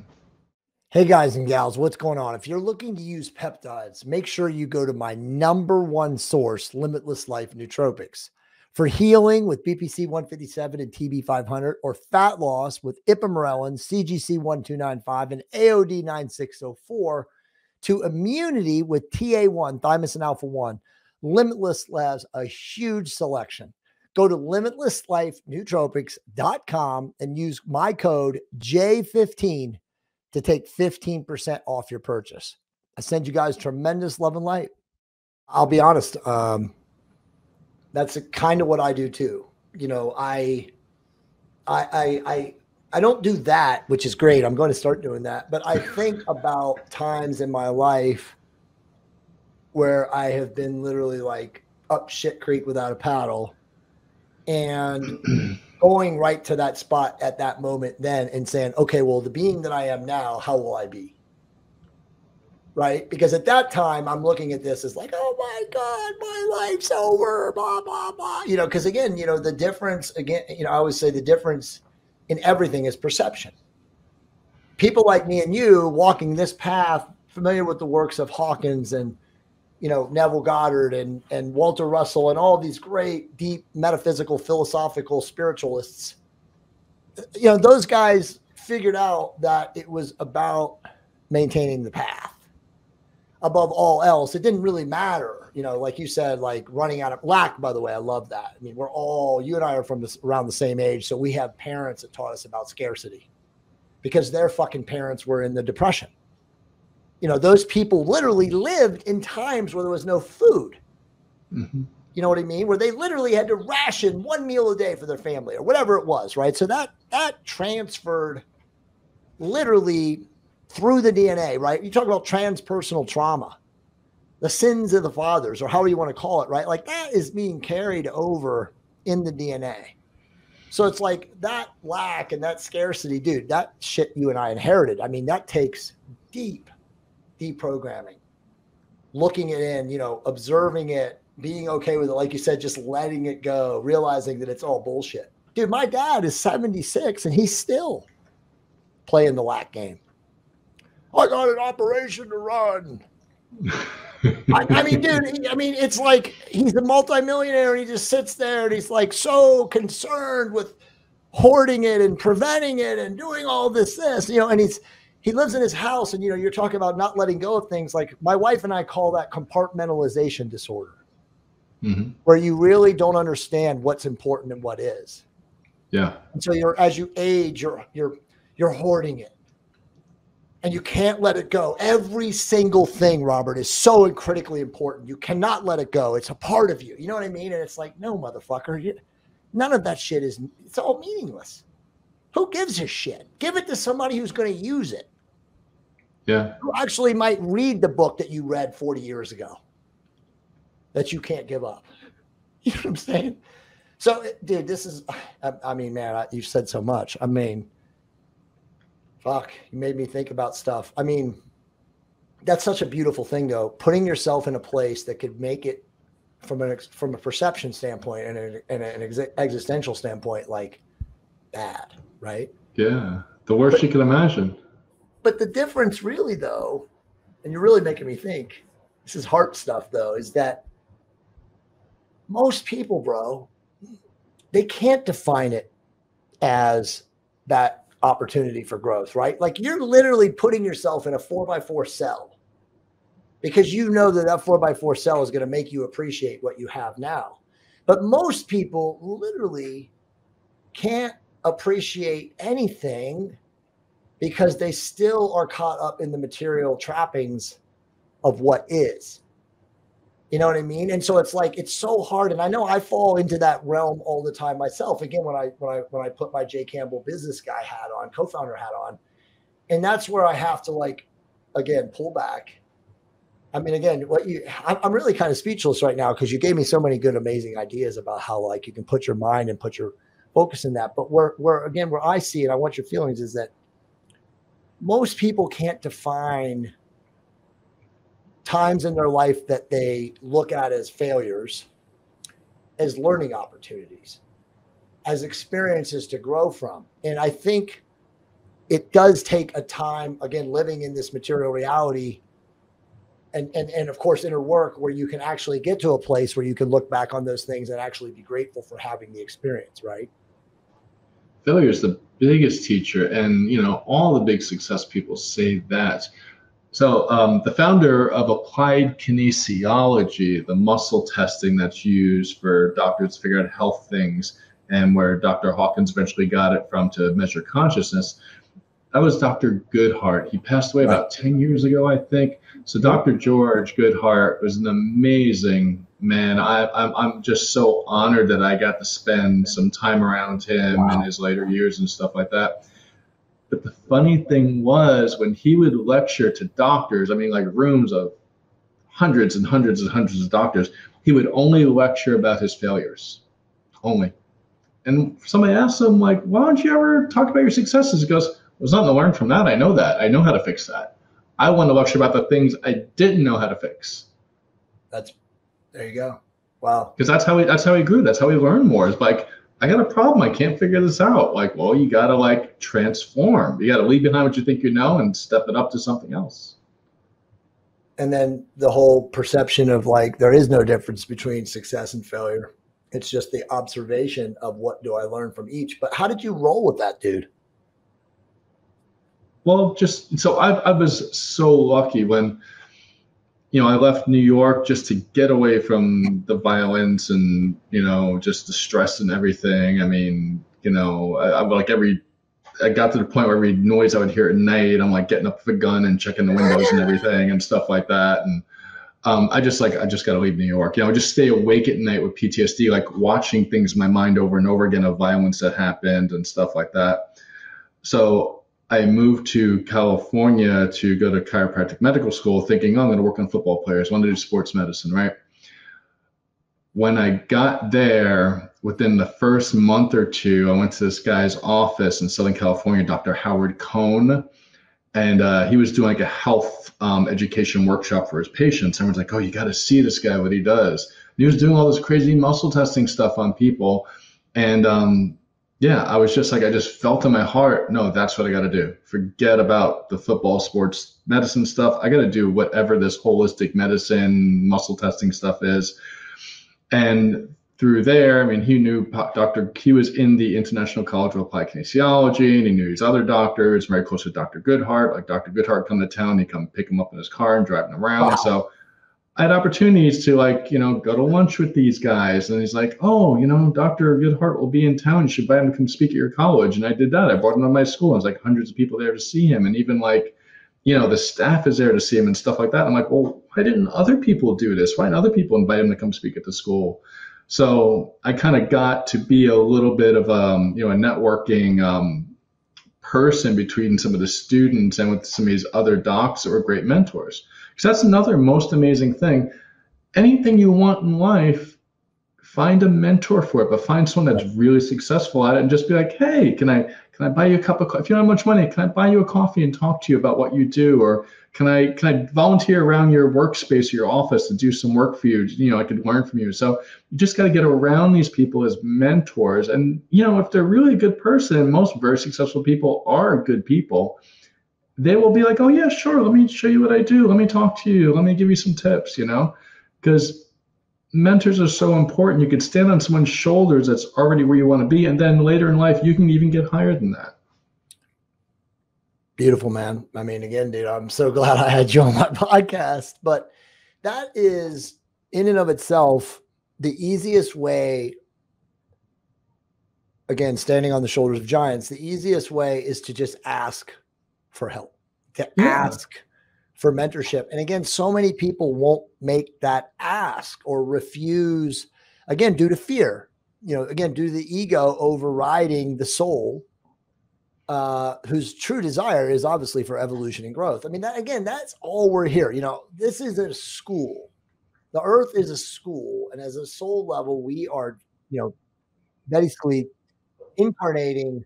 Hey guys and gals, what's going on? If you're looking to use peptides, make sure you go to my #1 source, Limitless Life Nootropics. For healing with BPC 157 and TB 500, or fat loss with ipamorelin, CGC 1295, and AOD 9604, to immunity with TA1, thymosin alpha 1, Limitless Labs, a huge selection. Go to limitlesslifenootropics.com and use my code J15 to take 15% off your purchase. I send you guys tremendous love and light. I'll be honest. That's kind of what I do too. I don't do that, which is great. I'm going to start doing that. But I think about times in my life where I have been literally like up shit creek without a paddle and going right to that spot at that moment then and saying, okay, well, the being that I am now, how will I be? Right? Because at that time, I'm looking at this as like, oh my God, my life's over, blah, blah, blah. Because again, the difference, I always say the difference in everything is perception. People like me and you walking this path, familiar with the works of Hawkins and, Neville Goddard and Walter Russell and all these great, deep, metaphysical, philosophical spiritualists, those guys figured out that it was about maintaining the path. Above all else, it didn't really matter, like you said, like running out of lack, by the way, I love that. I mean, you and I are from around the same age. So we have parents that taught us about scarcity because their fucking parents were in the Depression. Those people literally lived in times where there was no food. Mm-hmm. You know what I mean? Where they literally had to ration one meal a day for their family or whatever it was, right? So that transferred literally through the DNA, right? You talk about transpersonal trauma, the sins of the fathers, or however you want to call it, right? Like that is being carried over in the DNA. So it's like that lack and that scarcity, dude, that shit you and I inherited. I mean, that takes deep deprogramming, looking it in, observing it, being okay with it. Like you said, just letting it go, realizing that it's all bullshit. Dude, my dad is 76 and he's still playing the lack game. I got an operation to run. I mean, dude, it's like he's a multimillionaire and he just sits there and he's like so concerned with hoarding it and preventing it and doing all this, and he lives in his house and, you're talking about not letting go of things. Like my wife and I call that compartmentalization disorder, mm-hmm. where you really don't understand what's important and what is. Yeah. And so as you age, you're hoarding it. And you can't let it go. Every single thing, Robert, is so critically important. You cannot let it go. It's a part of you. You know what I mean? And it's like, no, motherfucker. None of that shit is, it's all meaningless. Who gives a shit? Give it to somebody who's going to use it. Yeah. You actually might read the book that you read 40 years ago that you can't give up. You know what I'm saying? So, dude, this is, I mean, man, you've said so much. I mean, fuck, you made me think about stuff. I mean, that's such a beautiful thing, though, putting yourself in a place that could make it from a perception standpoint and an existential standpoint, like bad, right? Yeah, the worst you can imagine. But the difference really, though, and you're really making me think, this is heart stuff, though, is that most people, bro, they can't define it as that opportunity for growth, right? Like you're literally putting yourself in a 4x4 cell because you know that 4x4 cell is going to make you appreciate what you have now. But most people literally can't appreciate anything because they still are caught up in the material trappings of what is. You know what I mean? And so it's like, it's so hard. And I know I fall into that realm all the time myself. Again, when I put my Jay Campbell business guy hat on, co-founder hat on, and that's where I have to, like, again, pull back. I mean, again, I'm really kind of speechless right now because you gave me so many good, amazing ideas about how, like, you can put your mind and put your focus in that. But where I see it, I want your feelings, is that most people can't define times in their life that they look at as failures, as learning opportunities, as experiences to grow from. And I think it does take a time, again, living in this material reality and of course inner work, where you can actually get to a place where you can look back on those things and actually be grateful for having the experience, right? Failure is the biggest teacher, and you know, all the big success people say that. So the founder of Applied Kinesiology, the muscle testing that's used for doctors to figure out health things, and where Dr. Hawkins eventually got it from to measure consciousness, that was Dr. Goodheart. He passed away about 10 years ago, I think. So Dr. George Goodheart was an amazing man. I'm just so honored that I got to spend some time around him in his later years and stuff like that. But the funny thing was, when he would lecture to doctors, I mean, like rooms of hundreds and hundreds and hundreds of doctors, he would only lecture about his failures, only. And somebody asked him, like, why don't you ever talk about your successes? He goes, there's nothing to learn from that. I know that. I know how to fix that. I want to lecture about the things I didn't know how to fix. There you go. Wow. Because that's how he grew. That's how he learned more. It's like, I got a problem. I can't figure this out. Like, well, you got to, like, transform. You got to leave behind what you think you know and step it up to something else. And then the whole perception of, like, there is no difference between success and failure. It's just the observation of what do I learn from each. But how did you roll with that, dude? Well, just so I was so lucky when, you know, I left New York just to get away from the violence and, you know, just the stress and everything. I mean, you know, I got to the point where every noise I would hear at night, I'm like getting up with a gun and checking the windows and everything and stuff like that. And I just got to leave New York. You know, I just stay awake at night with PTSD, like watching things in my mind over and over again of violence that happened and stuff like that. So I moved to California to go to chiropractic medical school thinking, oh, I'm going to work on football players. I want to do sports medicine, right? When I got there, within the first month or two, I went to this guy's office in Southern California, Dr. Howard Cohn, and he was doing like a health education workshop for his patients. Everyone's like, oh, you got to see this guy, what he does. And he was doing all this crazy muscle testing stuff on people, and yeah, I was just like, I just felt in my heart, no, that's what I got to do. Forget about the football, sports, medicine stuff. I got to do whatever this holistic medicine, muscle testing stuff is. And through there, I mean, he knew he was in the International College of Applied Kinesiology, and he knew these other doctors, very close to Dr. Goodheart. Like, Dr. Goodheart come to town, he'd come pick him up in his car and drive him around. Wow. So I had opportunities to, like, you know, go to lunch with these guys. And he's like, oh, you know, Dr. Goodheart will be in town. You should buy him to come speak at your college. And I did that. I brought him to my school. And it was like hundreds of people there to see him. And even, like, you know, the staff is there to see him and stuff like that. I'm like, well, why didn't other people do this? Why didn't other people invite him to come speak at the school? So I kind of got to be a little bit of, you know, a networking person between some of the students and with some of these other docs that were great mentors. Because that's another most amazing thing. Anything you want in life, find a mentor for it, but find someone that's really successful at it and just be like, hey, can I buy you a cup of coffee? If you don't have much money, can I buy you a coffee and talk to you about what you do? Or can I volunteer around your workspace or your office to do some work for you? You know, I could learn from you. So you just got to get around these people as mentors. And, you know, if they're really a good person, most very successful people are good people. They will be like, oh, yeah, sure. Let me show you what I do. Let me talk to you. Let me give you some tips, you know, because mentors are so important. You can stand on someone's shoulders that's already where you want to be. And then later in life, you can even get higher than that. Beautiful, man. I mean, again, dude, I'm so glad I had you on my podcast. But that is, in and of itself, the easiest way. Again, standing on the shoulders of giants, the easiest way is to just ask for help, to ask for mentorship. And again, so many people won't make that ask or refuse, again, due to fear, you know, again, due to the ego overriding the soul, whose true desire is obviously for evolution and growth. I mean, that, again, that's all we're here. You know, this is a school. The earth is a school. And as a soul level, we are, you know, basically incarnating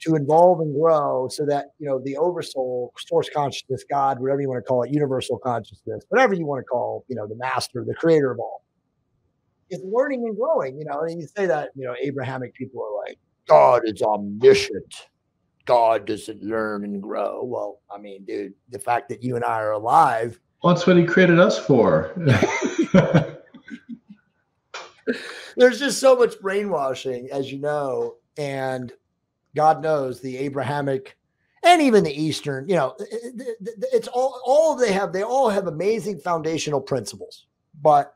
to evolve and grow so that, you know, the oversoul, source consciousness, God, whatever you want to call it, universal consciousness, whatever you want to call, you know, the master, the creator of all, is learning and growing, you know. And you say that, you know, Abrahamic people are like, God is omniscient. God doesn't learn and grow. Well, I mean, dude, the fact that you and I are alive. Well, that's what he created us for. There's just so much brainwashing, as you know, and God knows the Abrahamic and even the Eastern, you know, it's all they have. They all have amazing foundational principles, but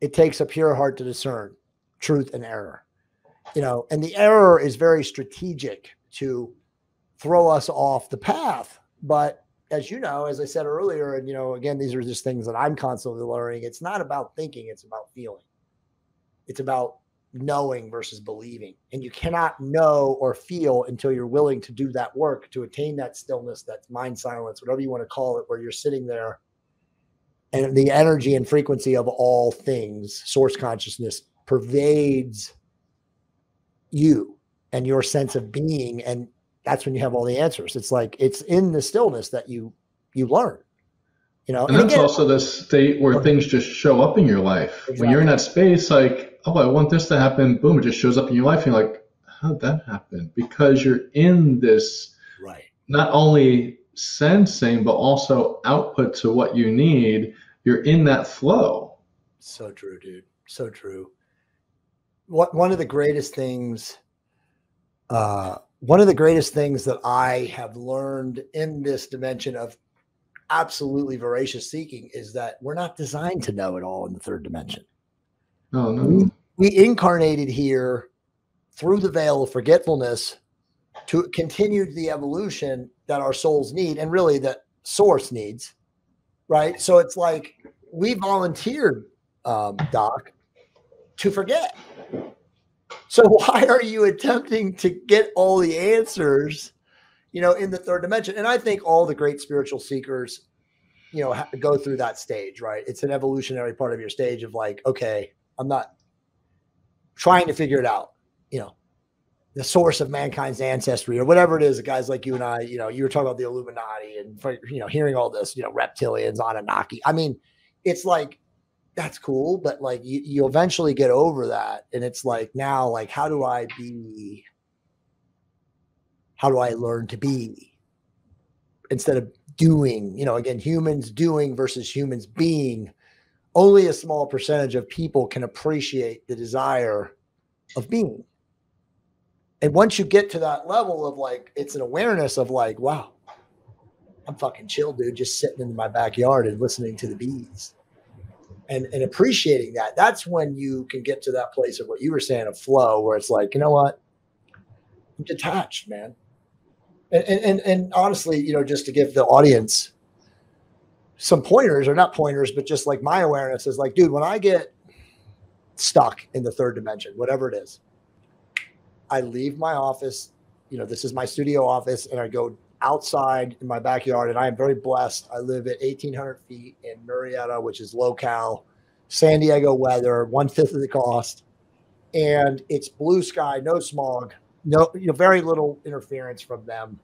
it takes a pure heart to discern truth and error, you know, and the error is very strategic to throw us off the path. But as you know, as I said earlier, and, you know, again, these are just things that I'm constantly learning. It's not about thinking. It's about feeling. It's about knowing versus believing. And you cannot know or feel until you're willing to do that work to attain that stillness, that mind silence, whatever you want to call it, where you're sitting there and the energy and frequency of all things, source consciousness, pervades you and your sense of being. And that's when you have all the answers. It's like, it's in the stillness that you learn, you know. And that's again, also the state where things just show up in your life. Exactly. When you're in that space, like, oh, I want this to happen. Boom. It just shows up in your life. And you're like, how'd that happen? Because you're in this, right? Not only sensing, but also output to what you need. You're in that flow. So true, dude. So true. One of the greatest things, that I have learned in this dimension of absolutely voracious seeking is that we're not designed to know it all in the third dimension. Oh, no. We incarnated here through the veil of forgetfulness to continue the evolution that our souls need and really that source needs, right? So it's like we volunteered, Doc, to forget. So why are you attempting to get all the answers, you know, in the third dimension? And I think all the great spiritual seekers, you know, have to go through that stage, right? It's an evolutionary part of your stage of like, okay, I'm not trying to figure it out, you know, the source of mankind's ancestry or whatever it is. Guys like you and I, you know, you were talking about the Illuminati and, you know, hearing all this, you know, reptilians, Anunnaki. I mean, it's like, that's cool, but like you eventually get over that. And it's like, now, like, how do I learn to be instead of doing, you know, again, humans doing versus humans being. Only a small percentage of people can appreciate the desire of being. And once you get to that level of like, it's an awareness of like, wow, I'm fucking chill, dude, just sitting in my backyard and listening to the bees and appreciating that. That's when you can get to that place of what you were saying of flow, where it's like, you know what? I'm detached, man. And honestly, you know, just to give the audience some pointers, or not pointers, but just like my awareness is like, dude, when I get stuck in the third dimension, whatever it is, I leave my office, you know, this is my studio office, and I go outside in my backyard, and I am very blessed. I live at 1,800 feet in Murrieta, which is low-cal, San Diego weather, 1/5 of the cost, and it's blue sky, no smog, no, you know, very little interference from them.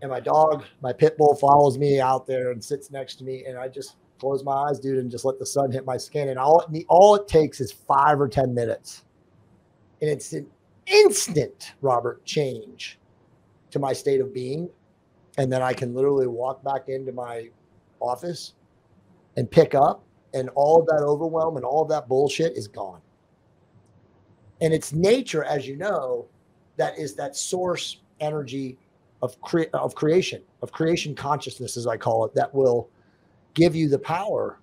And my dog, my pit bull, follows me out there and sits next to me, and I just close my eyes, dude, and just let the sun hit my skin. And all it takes is 5 or 10 minutes, and it's an instant, Robert, change to my state of being. And then I can literally walk back into my office and pick up, and all of that overwhelm and all of that bullshit is gone. And it's nature, as you know, that is that source energy of creation consciousness, as I call it, that will give you the power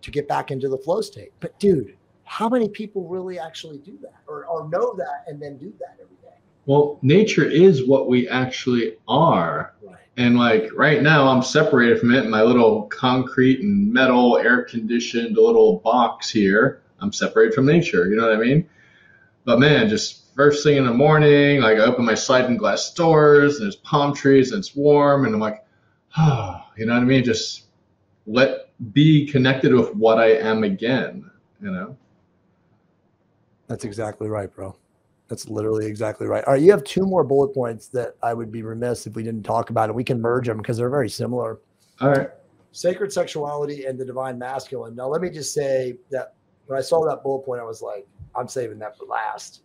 to get back into the flow state. But dude, how many people really actually do that or know that and then do that every day? Well, nature is what we actually are. Right. And like right now I'm separated from it in my little concrete and metal air conditioned little box here. I'm separated from nature. You know what I mean? But man, just first thing in the morning, like I open my sliding glass doors and there's palm trees and it's warm. And I'm like, oh, you know what I mean? Just be connected with what I am again, you know? That's exactly right, bro. That's literally exactly right. All right, you have 2 more bullet points that I would be remiss if we didn't talk about, and we can merge them because they're very similar. All right. Sacred sexuality and the divine masculine. Now, let me just say that when I saw that bullet point, I was like, I'm saving that for last.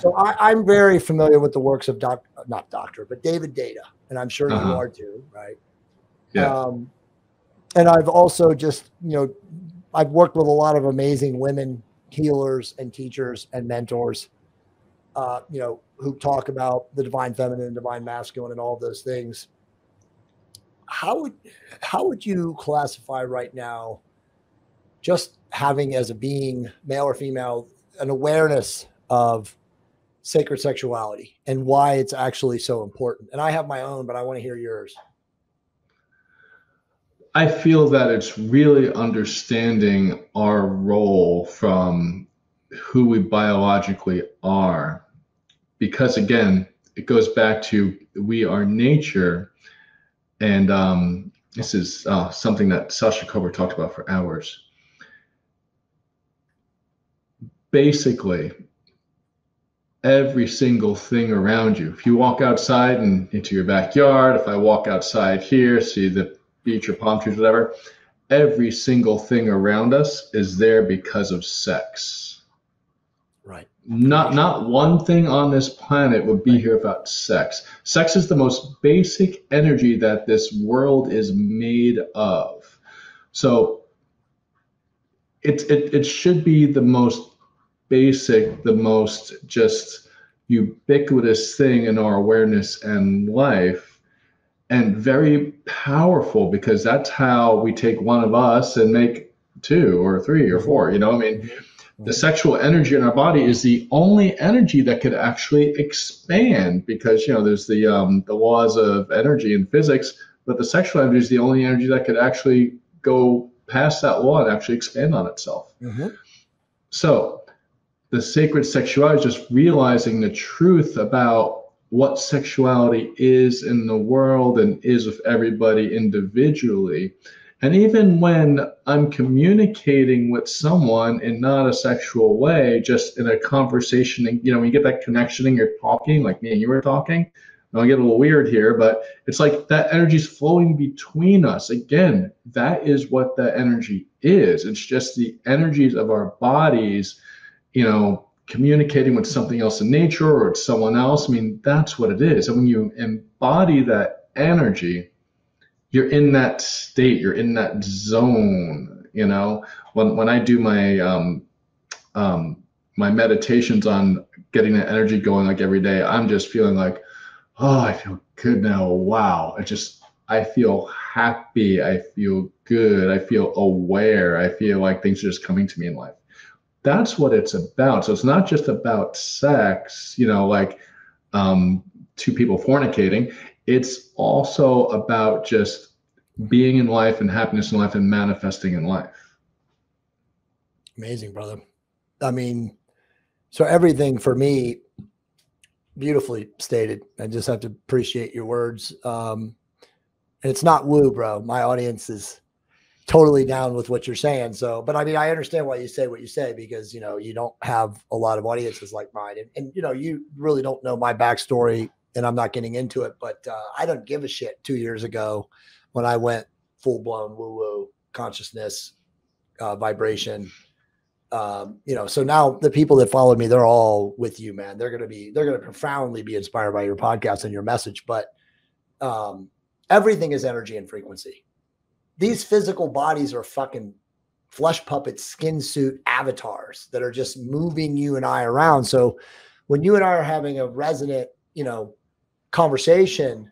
So I'm very familiar with the works of David Data, and I'm sure you are too, right? Yeah. And I've also just, you know, I've worked with a lot of amazing women healers and teachers and mentors, you know, who talk about the divine feminine and divine masculine and all those things. How would you classify right now, just having as a being, male or female, an awareness of sacred sexuality and why it's actually so important? And I have my own, but I want to hear yours. I feel that it's really understanding our role from who we biologically are, because again, it goes back to we are nature. And this is something that Sasha Cobra talked about for hours. Basically, every single thing around you, if you walk outside and into your backyard, if I walk outside here, see the beach or palm trees, whatever, every single thing around us is there because of sex. Right. Not one thing on this planet would be here without sex. Sex is the most basic energy that this world is made of. So it should be the most basic, the most just ubiquitous thing in our awareness and life. And very powerful, because that's how we take one of us and make 2 or 3 or 4. You know, I mean, the sexual energy in our body is the only energy that could actually expand, because, you know, there's the laws of energy in physics, but the sexual energy is the only energy that could actually go past that law and actually expand on itself. Mm-hmm. So the sacred sexuality is just realizing the truth about what sexuality is in the world and is with everybody individually. And even when I'm communicating with someone in not a sexual way, just in a conversation, and you know, when you get that connection and you're talking, like me and you were talking, I'll get a little weird here, but it's like that energy is flowing between us. Again, that is what that energy is. It's just the energies of our bodies, you know, communicating with something else in nature or it's someone else. I mean, that's what it is. And when you embody that energy, you're in that state, you're in that zone. You know, when I do my my meditations on getting that energy going, like every day, I'm just feeling like, oh, I feel good now. Wow. I feel happy. I feel good. I feel aware. I feel like things are just coming to me in life. That's what it's about. So it's not just about sex, you know, like 2 people fornicating. It's also about just being in life and happiness in life and manifesting in life. Amazing, brother. I mean, so everything for me beautifully stated. I just have to appreciate your words. And it's not woo, bro. My audience is totally down with what you're saying. So, but I mean, I understand why you say what you say, because, you know, you don't have a lot of audiences like mine, and you know, you really don't know my backstory, and I'm not getting into it, but I don't give a shit 2 years ago when I went full blown woo woo consciousness, vibration. You know, so now the people that followed me, they're all with you, man. They're going to profoundly be inspired by your podcast and your message, but everything is energy and frequency. These physical bodies are fucking flesh puppets, skin suit avatars that are just moving you and I around. So when you and I are having a resonant, you know, conversation,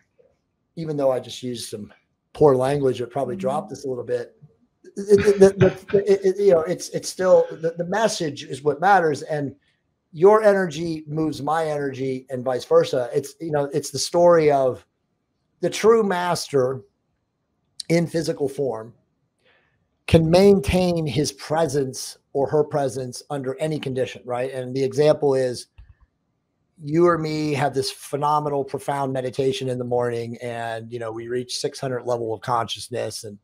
even though I just used some poor language that probably dropped this a little bit, you know, it's still the message is what matters. And your energy moves my energy and vice versa. It's, you know, it's the story of the true master in physical form can maintain his presence or her presence under any condition, right? And the example is you or me have this phenomenal, profound meditation in the morning, and, you know, we reach 600 level of consciousness, and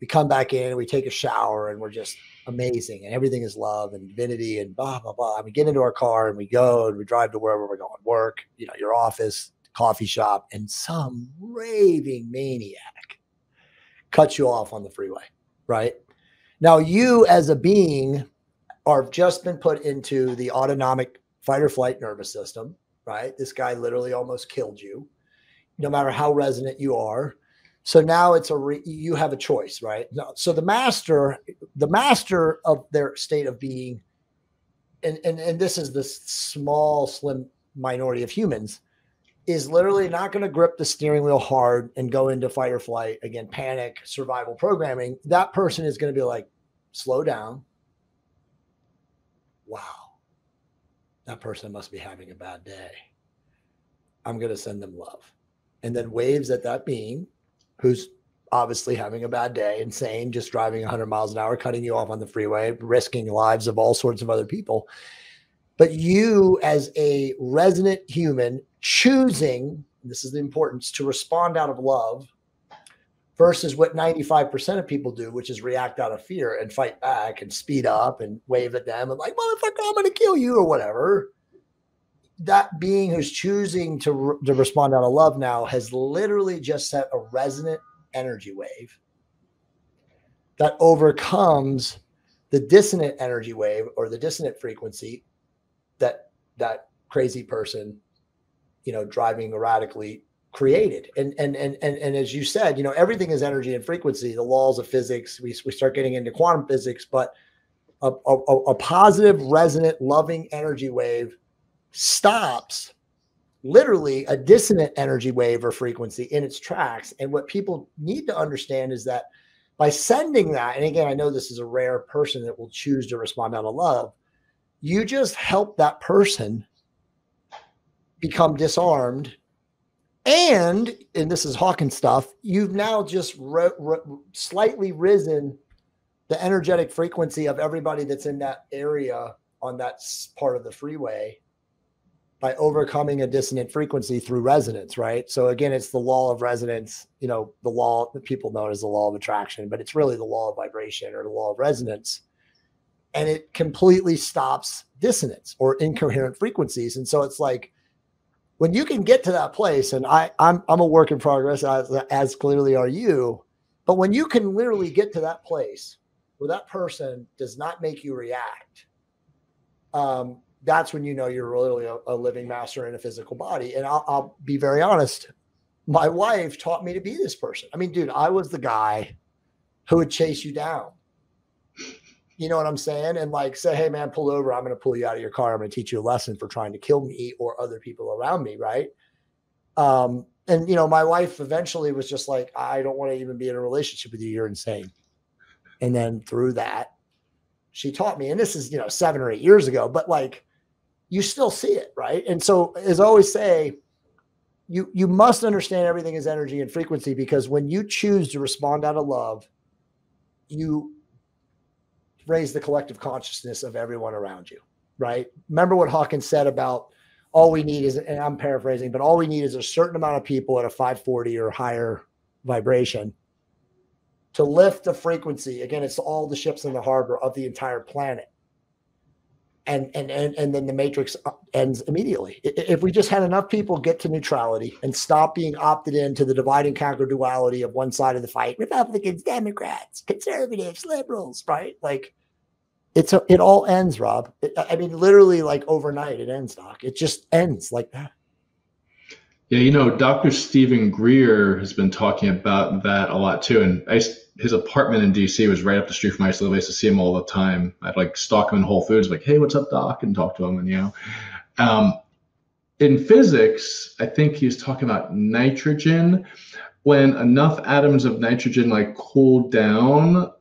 we come back in and we take a shower and we're just amazing, and everything is love and divinity and blah, blah, blah. And we get into our car and we go and we drive to wherever we're going, work, you know, your office, coffee shop, and some raving maniac cuts you off on the freeway, right? Now you as a being are just been put into the autonomic fight or flight nervous system, right? This guy literally almost killed you, no matter how resonant you are. So now it's you have a choice, right? No, so the master of their state of being, and this is the small, slim minority of humans, is literally not going to grip the steering wheel hard and go into fight or flight, again, panic, survival programming. That person is going to be like, slow down. Wow. That person must be having a bad day. I'm going to send them love. And then waves at that being who's obviously having a bad day, insane, just driving 100 miles an hour, cutting you off on the freeway, risking lives of all sorts of other people. But you as a resonant human choosing, this is the importance, to respond out of love versus what 95% of people do, which is react out of fear and fight back and speed up and wave at them and like, motherfucker, I'm going to kill you or whatever. That being who's choosing to respond out of love now has literally just set a resonant energy wave that overcomes the dissonant energy wave or the dissonant frequency that crazy person, you know, driving erratically created. And as you said, you know, everything is energy and frequency, the laws of physics. We start getting into quantum physics, but a positive, resonant, loving energy wave stops literally a dissonant energy wave or frequency in its tracks. And what people need to understand is that by sending that, and again, I know this is a rare person that will choose to respond out of love, you just help that person become disarmed. And this is Hawkins stuff, you've now just slightly risen the energetic frequency of everybody that's in that area on that part of the freeway by overcoming a dissonant frequency through resonance, right? So again, it's the law of resonance, you know, the law that people know as the law of attraction, but it's really the law of vibration or the law of resonance. And it completely stops dissonance or incoherent frequencies. And so it's like, when you can get to that place, and I'm a work in progress, as clearly are you, but when you can literally get to that place where that person does not make you react, that's when you know you're literally a living master in a physical body. And I'll be very honest, my wife taught me to be this person. I mean, dude, I was the guy who would chase you down. You know what I'm saying? And like say, hey man, pull over. I'm going to pull you out of your car. I'm going to teach you a lesson for trying to kill me or other people around me. Right. And you know, my wife eventually was just like, I don't want to even be in a relationship with you. You're insane. And then through that, she taught me, and this is, you know, 7 or 8 years ago, but like you still see it. Right. And so as I always say, you must understand everything is energy and frequency, because when you choose to respond out of love, you raise the collective consciousness of everyone around you, right? Remember what Hawkins said about all we need is, and I'm paraphrasing, but all we need is a certain amount of people at a 540 or higher vibration to lift the frequency. Again, it's all the ships in the harbor of the entire planet. And then the matrix ends immediately. If we just had enough people get to neutrality and stop being opted into the divide and conquer duality of one side of the fight, Republicans, Democrats, conservatives, liberals, right? Like it all ends, Rob. I mean, literally like overnight it ends, Doc. It just ends like that. Yeah, you know, Dr. Stephen Greer has been talking about that a lot too. And his apartment in DC was right up the street from my house. I used to see him all the time. I'd like stalk him in Whole Foods, like, hey, what's up, Doc? And talk to him. And, you know, in physics, I think he's talking about nitrogen. When enough atoms of nitrogen like cool down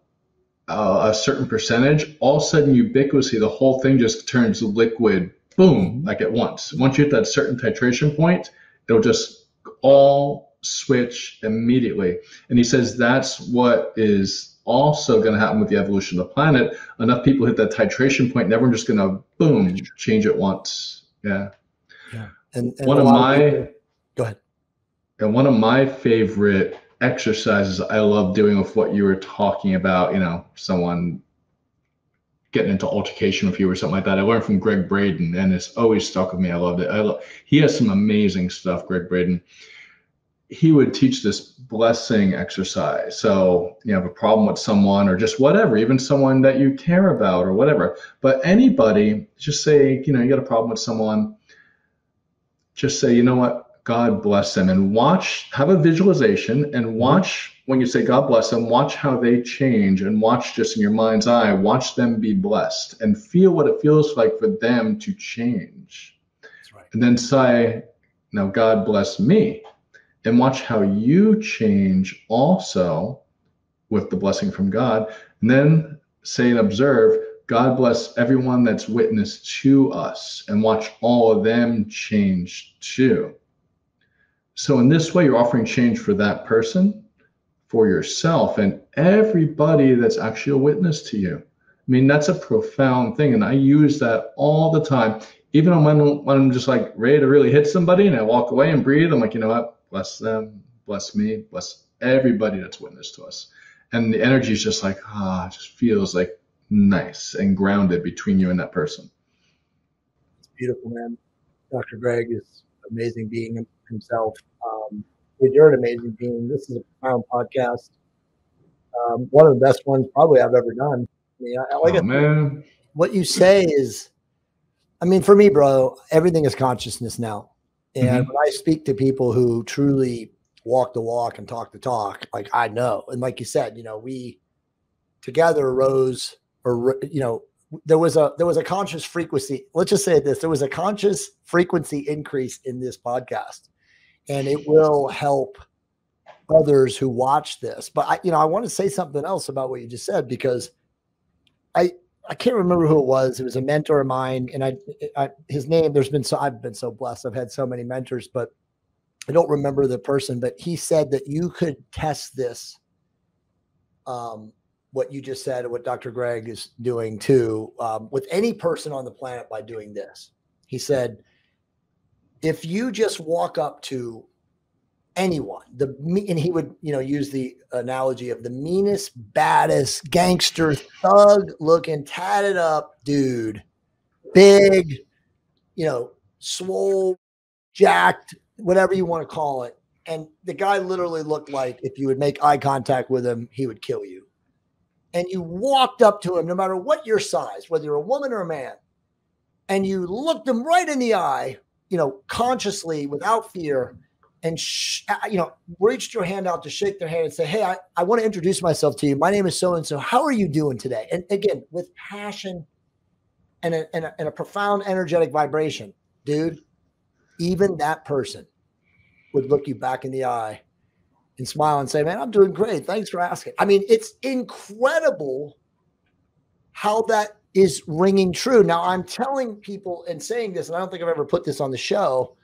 a certain percentage, all of a sudden ubiquitously, the whole thing just turns liquid, boom, like at once. Once you hit that certain titration point, it'll just all switch immediately. And he says that's what is also going to happen with the evolution of the planet. Enough people hit that titration point, and everyone's just going to, boom, change it once. Yeah. Yeah. And go ahead. And one of my favorite exercises I love doing with what you were talking about, you know, someone getting into altercation with you or something like that. I learned from Greg Braden, and it's always stuck with me. I loved it. He has some amazing stuff, Greg Braden. He would teach this blessing exercise. So you have a problem with someone or just whatever, even someone that you care about or whatever, but anybody, just say, you know, you got a problem with someone, just say, you know what, God bless them, and watch, have a visualization and watch. When you say God bless them, watch how they change, and watch just in your mind's eye, watch them be blessed and feel what it feels like for them to change. That's right. And then say, now God bless me, and watch how you change also with the blessing from God. And then say and observe, God bless everyone that's witness to us, and watch all of them change too. So in this way, you're offering change for that person, for yourself, and everybody that's actually a witness to you. I mean, that's a profound thing, and I use that all the time. Even when I'm just like ready to really hit somebody and I walk away and breathe, I'm like, you know what, bless them, bless me, bless everybody that's witness to us. And the energy is just like, ah, it just feels like nice and grounded between you and that person. It's beautiful, man. Dr. Greg is an amazing being himself. You're an amazing being. This is a profound podcast. One of the best ones probably I've ever done. I mean, I like man. What you say is, I mean, for me, bro, everything is consciousness now. And when I speak to people who truly walk the walk and talk the talk, like I know. And like you said, you know, we together rose, or, you know, there was a conscious frequency. Let's just say this. There was a conscious frequency increase in this podcast. And it will help others who watch this. But I, you know, I want to say something else about what you just said, because I can't remember who it was. It was a mentor of mine, and his name. I've been so blessed. I've had so many mentors, but I don't remember the person. But he said that you could test this, what you just said, and what Dr. Greg is doing too, with any person on the planet by doing this. He said, if you just walk up to anyone, and he would, you know, use the analogy of the meanest, baddest gangster thug looking tatted up dude, big, you know, swole, jacked, whatever you want to call it. And the guy literally looked like if you would make eye contact with him, he would kill you. And you walked up to him, no matter what your size, whether you're a woman or a man, and you looked him right in the eye, you know, consciously, without fear, and, you know, reached your hand out to shake their hand and say, hey, I want to introduce myself to you. My name is so-and-so. How are you doing today? And again, with passion and a profound energetic vibration, dude, even that person would look you back in the eye and smile and say, man, I'm doing great. Thanks for asking. I mean, it's incredible how that is ringing true. Now, I'm telling people and saying this, and I don't think I've ever put this on the show,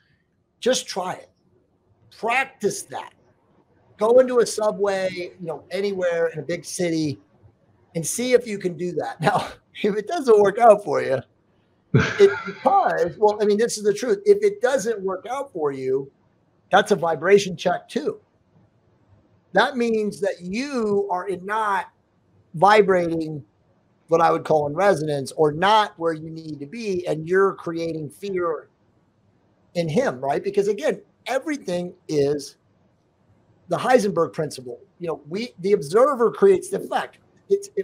just try it. Practice that. Go into a subway, you know, anywhere in a big city, and see if you can do that. Now, if it doesn't work out for you, It's because, well, I mean, this is the truth. If it doesn't work out for you, that's a vibration check too. That means that you are not vibrating what I would call in resonance, or not where you need to be, and you're creating fear in him, right? Because again, everything is the Heisenberg principle. You know, the observer creates the effect.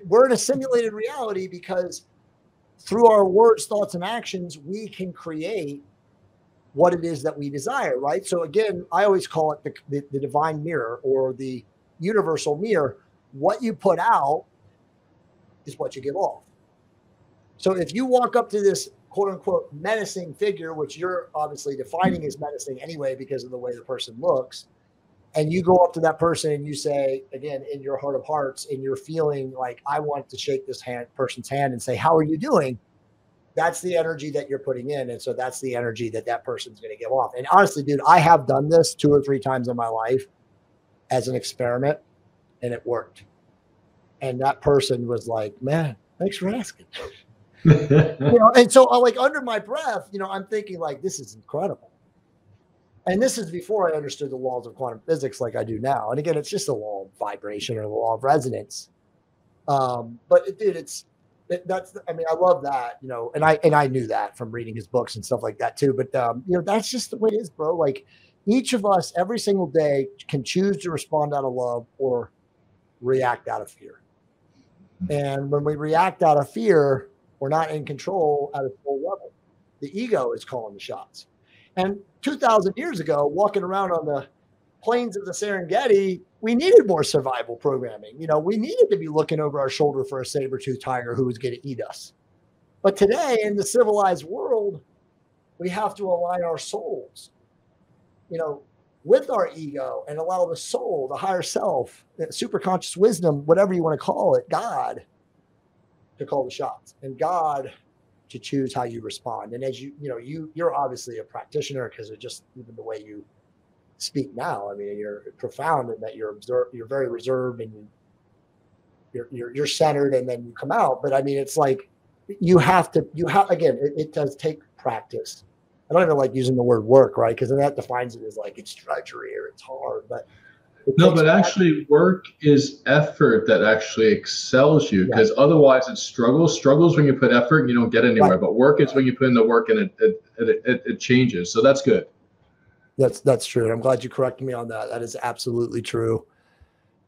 We're in a simulated reality because through our words, thoughts, and actions, we can create what it is that we desire, right? So again, I always call it the divine mirror, or the universal mirror. What you put out is what you give off. So if you walk up to this quote unquote menacing figure, which you're obviously defining as menacing anyway because of the way the person looks, and you go up to that person and you say, again, in your heart of hearts, and you're feeling like, I want to shake this person's hand and say, how are you doing? That's the energy that you're putting in. And so that's the energy that that person's going to give off. And honestly, dude, I have done this 2 or 3 times in my life as an experiment, and it worked. And that person was like, man, thanks for asking. You know, and so like under my breath, you know, I'm thinking like, this is incredible. And this is before I understood the laws of quantum physics like I do now. And again, it's just the law of vibration or the law of resonance. But dude, I mean, I love that, you know, and I knew that from reading his books and stuff like that too. But, you know, that's just the way it is, bro. Like each of us every single day can choose to respond out of love or react out of fear. And when we react out of fear, we're not in control at a full level. The ego is calling the shots. And 2,000 years ago, walking around on the plains of the Serengeti, we needed more survival programming. You know, we needed to be looking over our shoulder for a saber-toothed tiger who was going to eat us. But today in the civilized world, we have to align our souls, you know, with our ego, and allow the soul, the higher self, superconscious wisdom, whatever you want to call it, God, to call the shots, and God to choose how you respond. And as you're obviously a practitioner, because of just even the way you speak now. I mean, you're profound in that you're very reserved, and you're centered, and then you come out. But I mean, it's like you have again. It does take practice. I don't even like using the word work, right? Because then that defines it as like it's drudgery or it's hard. But actually work is effort that actually excels you, because otherwise it's struggle. Struggle's when you put effort and you don't get anywhere. Right. But work is when you put in the work and it changes. So that's good. That's true. I'm glad you corrected me on that. That is absolutely true.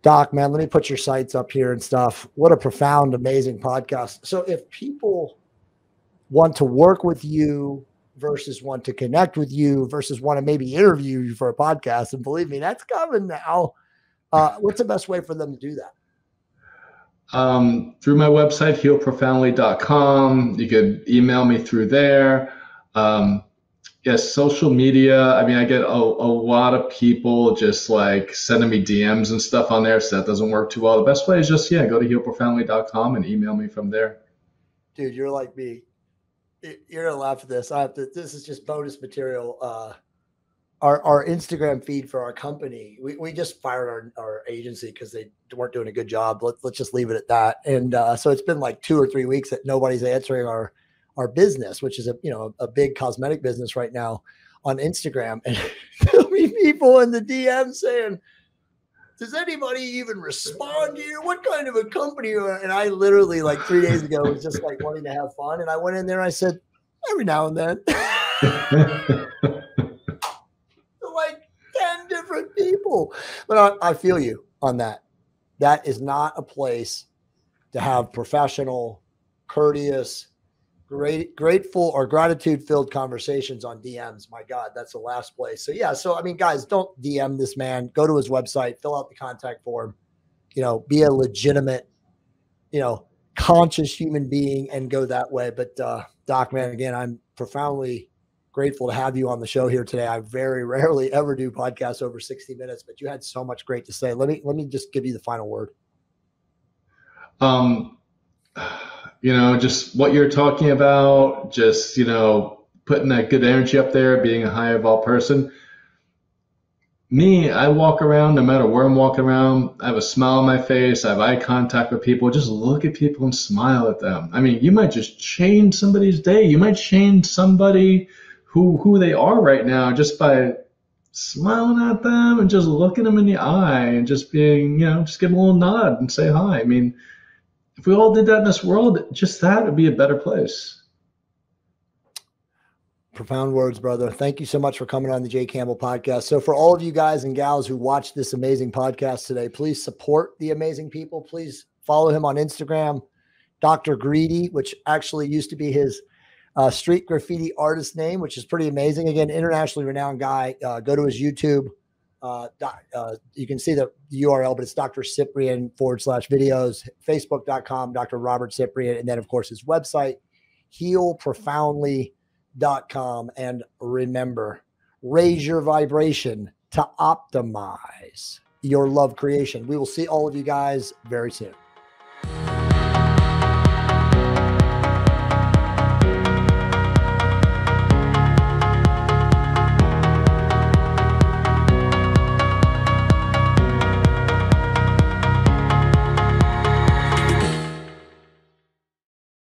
Doc, man, let me put your sites up here and stuff. What a profound, amazing podcast. So if people want to work with you, versus want to connect with you, versus want to maybe interview you for a podcast, and believe me, that's coming now. What's the best way for them to do that? Through my website, healprofoundly.com. You could email me through there. Yes, social media. I mean, I get a lot of people just like sending me DMs and stuff on there, so that doesn't work too well. The best way is just, go to healprofoundly.com and email me from there. Dude, you're like me. You're gonna laugh at this. This is just bonus material. Our Instagram feed for our company. We just fired our agency because they weren't doing a good job. Let's just leave it at that. And so it's been like 2 or 3 weeks that nobody's answering our business, which is a big cosmetic business right now on Instagram. And there'll be people in the DM saying, does anybody even respond to you? What kind of a company are you? And I literally like 3 days ago was just like wanting to have fun. And I went in there and I said, every now and then, like 10 different people. But I feel you on that. That is not a place to have professional, courteous, grateful or gratitude-filled conversations on DMs. My God, that's the last place. So yeah, so I mean, guys, don't DM this man. Go to his website, fill out the contact form, you know, be a legitimate, you know, conscious human being and go that way. But Doc, man, again, I'm profoundly grateful to have you on the show here today. I very rarely ever do podcasts over 60 minutes, but you had so much great to say. Let me just give you the final word. You know, just what you're talking about, just, you know, putting that good energy up there, being a high evolved person. Me, I walk around, no matter where I'm walking around, I have a smile on my face, I have eye contact with people, just look at people and smile at them. I mean, you might just change somebody's day. You might change somebody who they are right now just by smiling at them and just looking them in the eye and just being, you know, just give them a little nod and say hi. I mean, if we all did that in this world, just that would be a better place. Profound words, brother. Thank you so much for coming on the Jay Campbell podcast. So for all of you guys and gals who watched this amazing podcast today, please support the amazing people. Please follow him on Instagram, Dr. Greedy, which actually used to be his street graffiti artist name, which is pretty amazing. Again, internationally renowned guy. Go to his YouTube. You can see the URL, but it's Dr. Ciprian /videos, facebook.com, Dr. Robert Ciprian. And then, of course, his website, healprofoundly.com. And remember, raise your vibration to optimize your love creation. We will see all of you guys very soon.